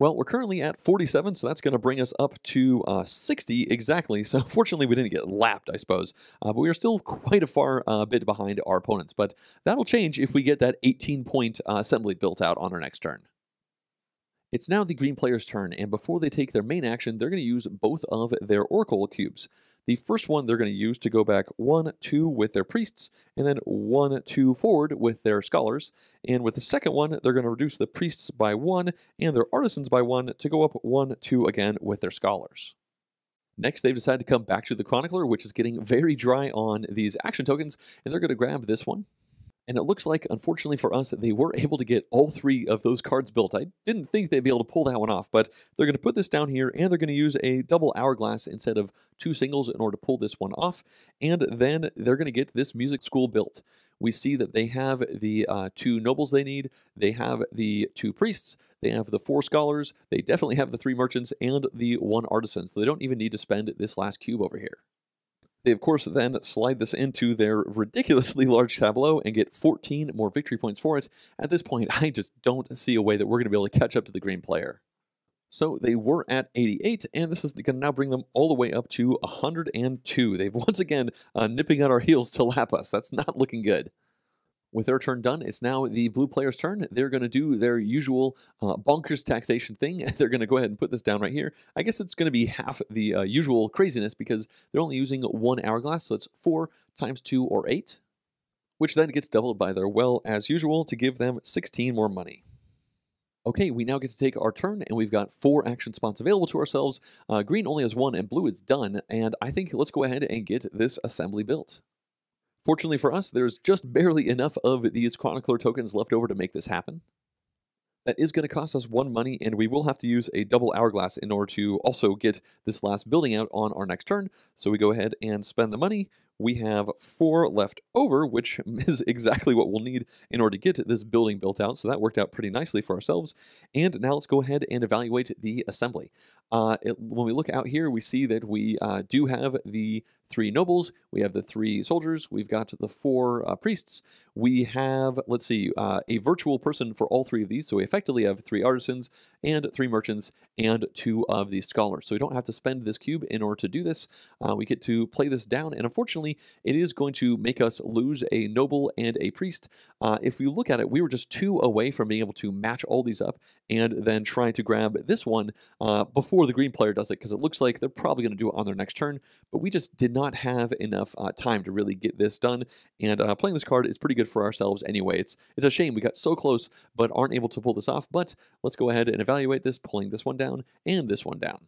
Well, we're currently at 47, so that's going to bring us up to 60 exactly. So fortunately, we didn't get lapped, I suppose. But we are still quite a far bit behind our opponents. But that'll change if we get that 18-point assembly built out on our next turn. It's now the green player's turn, and before they take their main action, they're going to use both of their oracle cubes. The first one they're going to use to go back 1, 2 with their priests, and then 1, 2 forward with their scholars. And with the second one, they're going to reduce the priests by 1 and their artisans by 1 to go up 1, 2 again with their scholars. Next, they've decided to come back to the chronicler, which is getting very dry on these action tokens, and they're going to grab this one. And it looks like, unfortunately for us, they were able to get all 3 of those cards built. I didn't think they'd be able to pull that one off, but they're going to put this down here, and they're going to use a double hourglass instead of 2 singles in order to pull this one off. And then they're going to get this music school built. We see that they have the 2 nobles they need, they have the 2 priests, they have the 4 scholars, they definitely have the 3 merchants, and the 1 artisan. So they don't even need to spend this last cube over here. They, of course, then slide this into their ridiculously large tableau and get 14 more victory points for it. At this point, I just don't see a way that we're going to be able to catch up to the green player. So they were at 88, and this is going to now bring them all the way up to 102. They've once again nipping at our heels to lap us. That's not looking good. With their turn done, it's now the blue player's turn. They're going to do their usual bonkers taxation thing. They're going to go ahead and put this down right here. I guess it's going to be half the usual craziness because they're only using 1 hourglass, so it's 4 times 2 or 8, which then gets doubled by their well as usual to give them 16 more money. Okay, we now get to take our turn, and we've got 4 action spots available to ourselves. Green only has 1, and blue is done, and I think let's go ahead and get this assembly built. Fortunately for us, there's just barely enough of these Chronicler tokens left over to make this happen. That is going to cost us 1 money, and we will have to use a double hourglass in order to also get this last building out on our next turn. So we go ahead and spend the money. We have 4 left over, which is exactly what we'll need in order to get this building built out. So that worked out pretty nicely for ourselves. And now let's go ahead and evaluate the assembly. When we look out here, we see that we do have the 3 nobles, we have the 3 soldiers, we've got the 4 priests, we have, let's see, a virtual person for all 3 of these, so we effectively have 3 artisans and 3 merchants and 2 of these scholars. So we don't have to spend this cube in order to do this. We get to play this down, and unfortunately, it is going to make us lose a noble and a priest. If we look at it, we were just 2 away from being able to match all these up and then try to grab this one before the green player does it, because it looks like they're probably going to do it on their next turn, but we just did not have enough time to really get this done, and playing this card is pretty good for ourselves anyway. It's a shame we got so close but aren't able to pull this off, but let's go ahead and evaluate this, pulling this one down and this one down.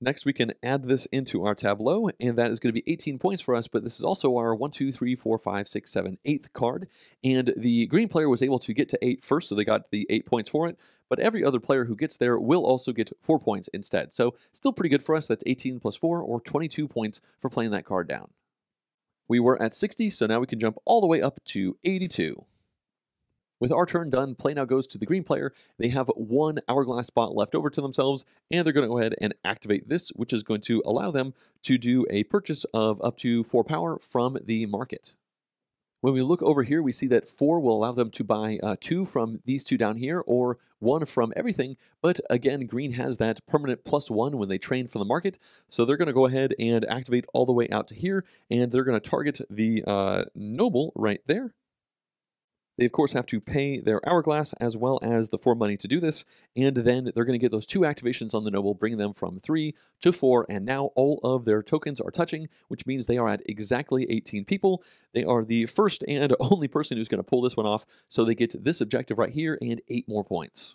Next, we can add this into our tableau, and that is going to be 18 points for us, but this is also our 1, 2, 3, 4, 5, 6, 7, 8th card, and the green player was able to get to 8 first, so they got the 8 points for it, but every other player who gets there will also get 4 points instead. So still pretty good for us. That's 18 plus 4 or 22 points for playing that card down. We were at 60, so now we can jump all the way up to 82. With our turn done, play now goes to the green player. They have 1 hourglass spot left over to themselves, and they're going to go ahead and activate this, which is going to allow them to do a purchase of up to 4 power from the market. When we look over here, we see that 4 will allow them to buy 2 from these 2 down here, or 1 from everything. But again, green has that permanent +1 when they train from the market. So they're going to go ahead and activate all the way out to here, and they're going to target the noble right there. They, of course, have to pay their hourglass as well as the 4 money to do this, and then they're going to get those 2 activations on the noble, bringing them from 3 to 4, and now all of their tokens are touching, which means they are at exactly 18 people. They are the first and only person who's going to pull this one off, so they get this objective right here and 8 more points.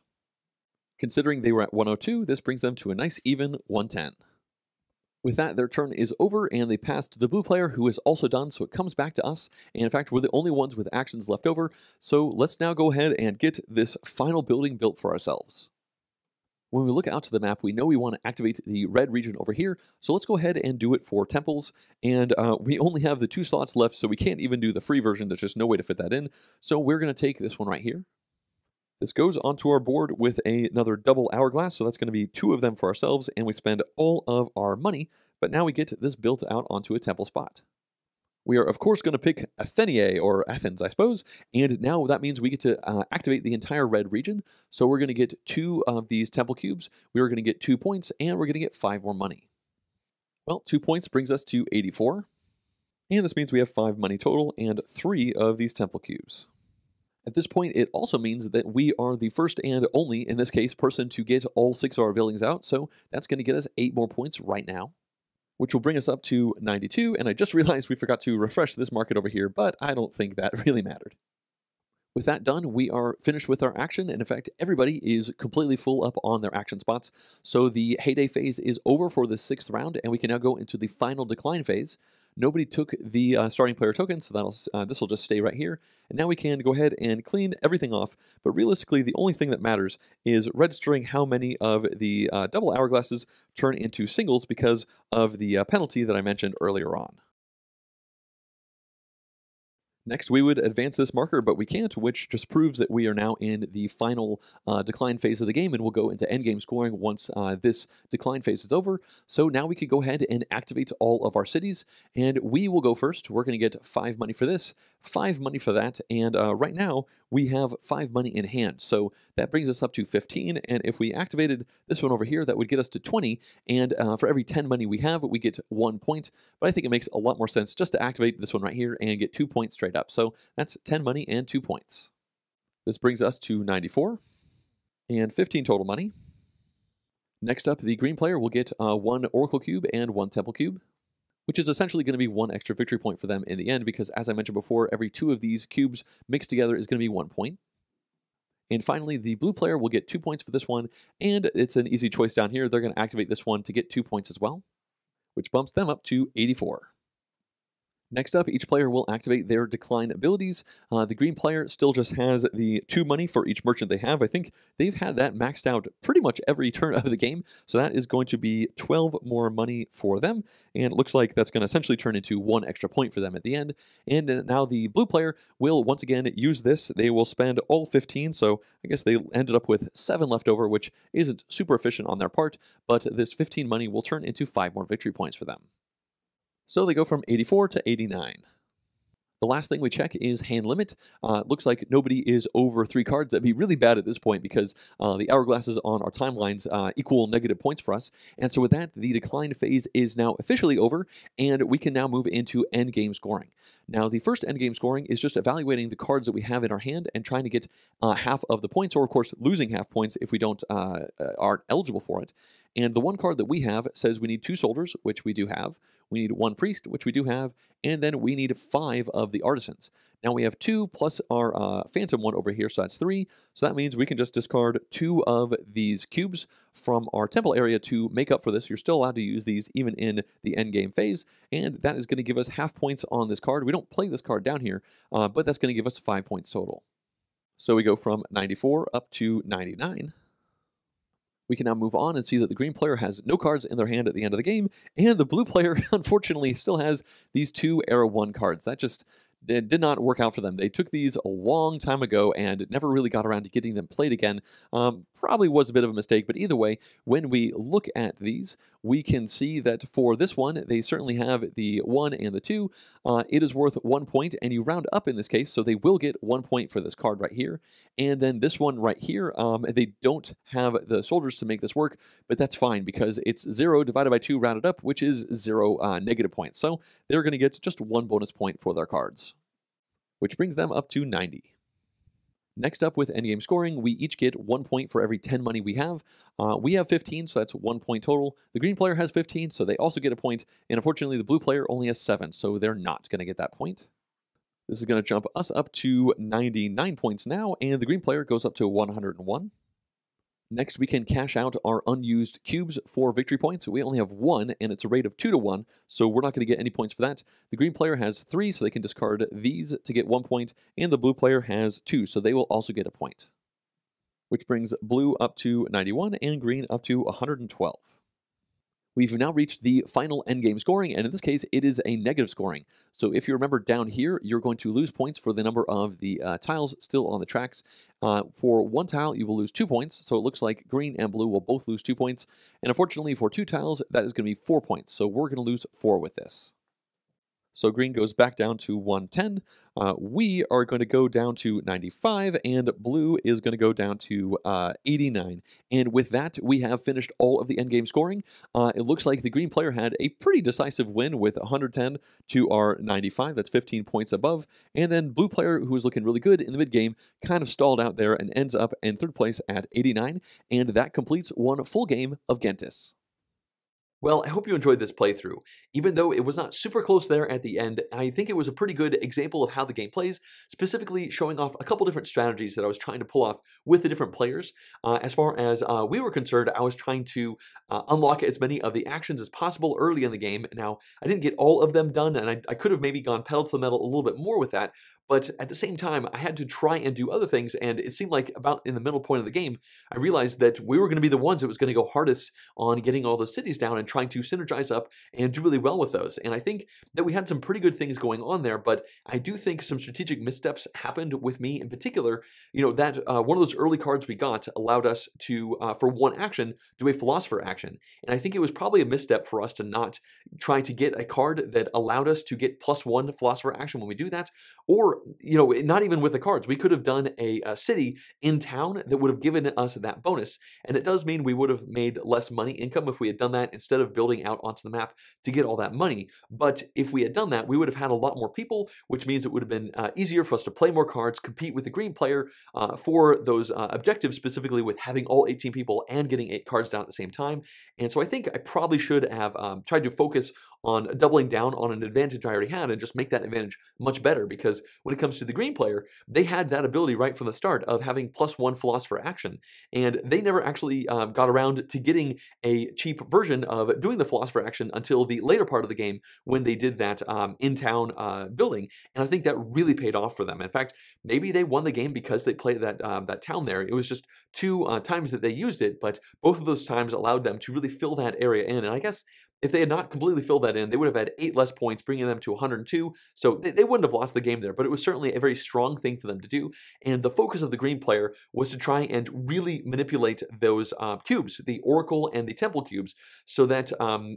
Considering they were at 102, this brings them to a nice even 110. With that, their turn is over, and they pass to the blue player, who is also done, so it comes back to us. And in fact, we're the only ones with actions left over, so let's now go ahead and get this final building built for ourselves. When we look out to the map, we know we want to activate the red region over here, so let's go ahead and do it for temples. And we only have the 2 slots left, so we can't even do the free version. There's just no way to fit that in, so we're going to take this one right here. This goes onto our board with another double hourglass, so that's going to be 2 of them for ourselves, and we spend all of our money, but now we get this built out onto a temple spot. We are, of course, going to pick Atheniae, or Athens, I suppose, and now that means we get to activate the entire red region, so we're going to get 2 of these temple cubes, we are going to get 2 points, and we're going to get 5 more money. Well, 2 points brings us to 84, and this means we have 5 money total and 3 of these temple cubes. At this point, it also means that we are the first and only, in this case, person to get all 6 of our buildings out, so that's going to get us 8 more points right now, which will bring us up to 92, and I just realized we forgot to refresh this market over here, but I don't think that really mattered. With that done, we are finished with our action, and in fact, everybody is completely full up on their action spots, so the heyday phase is over for the 6th round, and we can now go into the final decline phase. Nobody took the starting player token, so that'll, this will just stay right here. And now we can go ahead and clean everything off. But realistically, the only thing that matters is registering how many of the double hourglasses turn into singles because of the penalty that I mentioned earlier on. Next, we would advance this marker, but we can't, which just proves that we are now in the final decline phase of the game, and we'll go into endgame scoring once this decline phase is over. So now we could go ahead and activate all of our cities, and we will go first. We're going to get 5 money for this, 5 money for that, and right now we have 5 money in hand. So that brings us up to 15, and if we activated this one over here, that would get us to 20, and for every 10 money we have, we get 1 point. But I think it makes a lot more sense just to activate this one right here and get 2 points straight up. So that's 10 money and 2 points. This brings us to 94 and 15 total money. Next up, the green player will get 1 Oracle Cube and 1 Temple Cube, which is essentially going to be 1 extra victory point for them in the end, because as I mentioned before, every 2 of these cubes mixed together is going to be 1 point. And finally, the blue player will get 2 points for this one, and it's an easy choice down here. They're going to activate this one to get 2 points as well, which bumps them up to 84. Next up, each player will activate their decline abilities. The green player still just has the 2 money for each merchant they have. I think they've had that maxed out pretty much every turn of the game, so that is going to be 12 more money for them, and it looks like that's going to essentially turn into 1 extra point for them at the end. And now the blue player will once again use this. They will spend all 15, so I guess they ended up with 7 left over, which isn't super efficient on their part, but this 15 money will turn into 5 more victory points for them. So they go from 84 to 89. The last thing we check is hand limit. Looks like nobody is over 3 cards. That'd be really bad at this point because the hourglasses on our timelines equal negative points for us. And so with that, the decline phase is now officially over, and we can now move into endgame scoring. Now, the first endgame scoring is just evaluating the cards that we have in our hand and trying to get half of the points, or of course losing half points if we don't aren't eligible for it. And the one card that we have says we need 2 soldiers, which we do have. We need 1 priest, which we do have, and then we need 5 of the artisans. Now we have 2 plus our phantom one over here, so that's 3. So that means we can just discard 2 of these cubes from our temple area to make up for this. You're still allowed to use these even in the endgame phase, and that is going to give us half points on this card. We don't play this card down here, but that's going to give us 5 points total. So we go from 94 up to 99. we can now move on and see that the green player has no cards in their hand at the end of the game, and the blue player, unfortunately, still has these two Era 1 cards. That just did not work out for them. They took these a long time ago and never really got around to getting them played again. Probably was a bit of a mistake, but either way, when we look at these, we can see that for this one, they certainly have the 1 and the 2. It is worth 1 point, and you round up in this case, so they will get 1 point for this card right here. And then this one right here, they don't have the soldiers to make this work, but that's fine because it's 0 divided by 2 rounded up, which is 0 negative points. So they're going to get just 1 bonus point for their cards, which brings them up to 90. Next up with endgame scoring, we each get 1 point for every 10 money we have. We have 15, so that's 1 point total. The green player has 15, so they also get a point. And unfortunately, the blue player only has 7, so they're not going to get that point. This is going to jump us up to 99 points now, and the green player goes up to 101. Next, we can cash out our unused cubes for victory points. We only have 1, and it's a rate of 2 to 1, so we're not going to get any points for that. The green player has 3, so they can discard these to get 1 point, and the blue player has 2, so they will also get a point, which brings blue up to 91 and green up to 112. We've now reached the final endgame scoring, and in this case, it is a negative scoring. So if you remember down here, you're going to lose points for the number of the tiles still on the tracks. For 1 tile, you will lose 2 points, so it looks like green and blue will both lose 2 points. And unfortunately, for 2 tiles, that is going to be 4 points, so we're going to lose 4 with this. So green goes back down to 110. We are going to go down to 95, and blue is going to go down to 89. And with that, we have finished all of the endgame scoring. It looks like the green player had a pretty decisive win with 110 to our 95. That's 15 points above. And then blue player, who was looking really good in the mid-game, kind of stalled out there and ends up in third place at 89. And that completes one full game of Gentes. Well, I hope you enjoyed this playthrough. Even though it was not super close there at the end, I think it was a pretty good example of how the game plays, specifically showing off a couple different strategies that I was trying to pull off with the different players. As far as we were concerned, I was trying to unlock as many of the actions as possible early in the game. Now, I didn't get all of them done, and I could have maybe gone pedal to the metal a little bit more with that, but at the same time, I had to try and do other things, and it seemed like about in the middle point of the game, I realized that we were going to be the ones that was going to go hardest on getting all those cities down and trying to synergize up and do really well with those. And I think that we had some pretty good things going on there, but I do think some strategic missteps happened with me in particular. You know, that one of those early cards we got allowed us to, for one action, do a philosopher action. And I think it was probably a misstep for us to not try to get a card that allowed us to get +1 philosopher action when we do that, or you know, not even with the cards. We could have done a city in town that would have given us that bonus, and it does mean we would have made less money income if we had done that instead of building out onto the map to get all that money. But if we had done that, we would have had a lot more people, which means it would have been easier for us to play more cards, compete with the green player for those objectives, specifically with having all 18 people and getting 8 cards down at the same time. And so I think I probably should have tried to focus on doubling down on an advantage I already had and just make that advantage much better, because when it comes to the green player, they had that ability right from the start of having +1 philosopher action, and they never actually got around to getting a cheap version of doing the philosopher action until the later part of the game when they did that in-town building, and I think that really paid off for them. In fact, maybe they won the game because they played that, that town there. It was just 2 times that they used it, but both of those times allowed them to really fill that area in, and I guess if they had not completely filled that in, they would have had 8 less points, bringing them to 102, so they wouldn't have lost the game there, but it was certainly a very strong thing for them to do, and the focus of the green player was to try and really manipulate those cubes, the Oracle and the Temple cubes, so that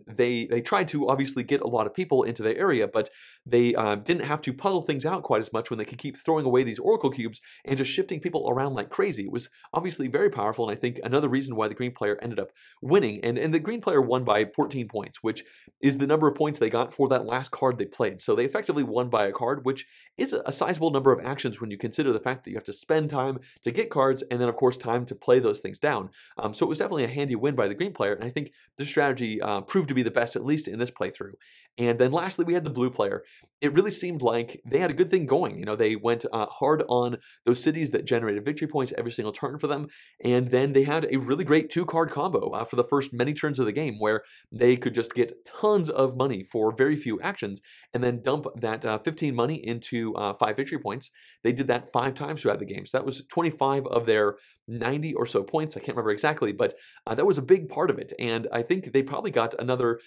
they tried to obviously get a lot of people into their area, but they didn't have to puzzle things out quite as much when they could keep throwing away these Oracle cubes and just shifting people around like crazy. It was obviously very powerful, and I think another reason why the green player ended up winning, and the green player won by 14 points, which is the number of points they got for that last card they played. So they effectively won by a card, which is a sizable number of actions when you consider the fact that you have to spend time to get cards and then, of course, time to play those things down. So it was definitely a handy win by the green player, and I think this strategy proved to be the best, at least in this playthrough. And then lastly, we had the blue player. It really seemed like they had a good thing going. You know, they went hard on those cities that generated victory points every single turn for them, and then they had a really great 2-card combo for the first many turns of the game where they could just get tons of money for very few actions, and then dump that 15 money into 5 victory points. They did that 5 times throughout the game. So that was 25 of their 90 or so points. I can't remember exactly, but that was a big part of it. And I think they probably got another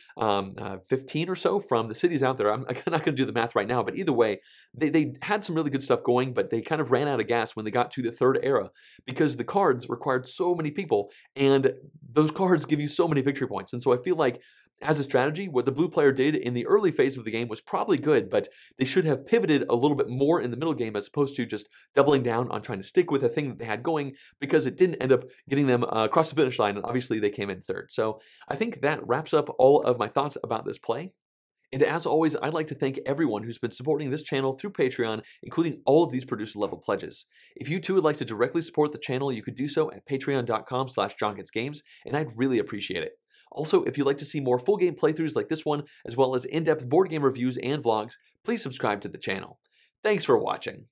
15 or so from the cities out there. I'm not going to do the math right now, but either way, they had some really good stuff going, but they kind of ran out of gas when they got to the third era because the cards required so many people, and those cards give you so many victory points. And so I feel like as a strategy, what the blue player did in the early phase of the game was probably good, but they should have pivoted a little bit more in the middle game as opposed to just doubling down on trying to stick with a thing that they had going, because it didn't end up getting them across the finish line, and obviously they came in third. So I think that wraps up all of my thoughts about this play. And as always, I'd like to thank everyone who's been supporting this channel through Patreon, including all of these producer-level pledges. If you too would like to directly support the channel, you could do so at patreon.com/JonGetsGames, and I'd really appreciate it. Also, if you'd like to see more full game playthroughs like this one, as well as in-depth board game reviews and vlogs, please subscribe to the channel. Thanks for watching.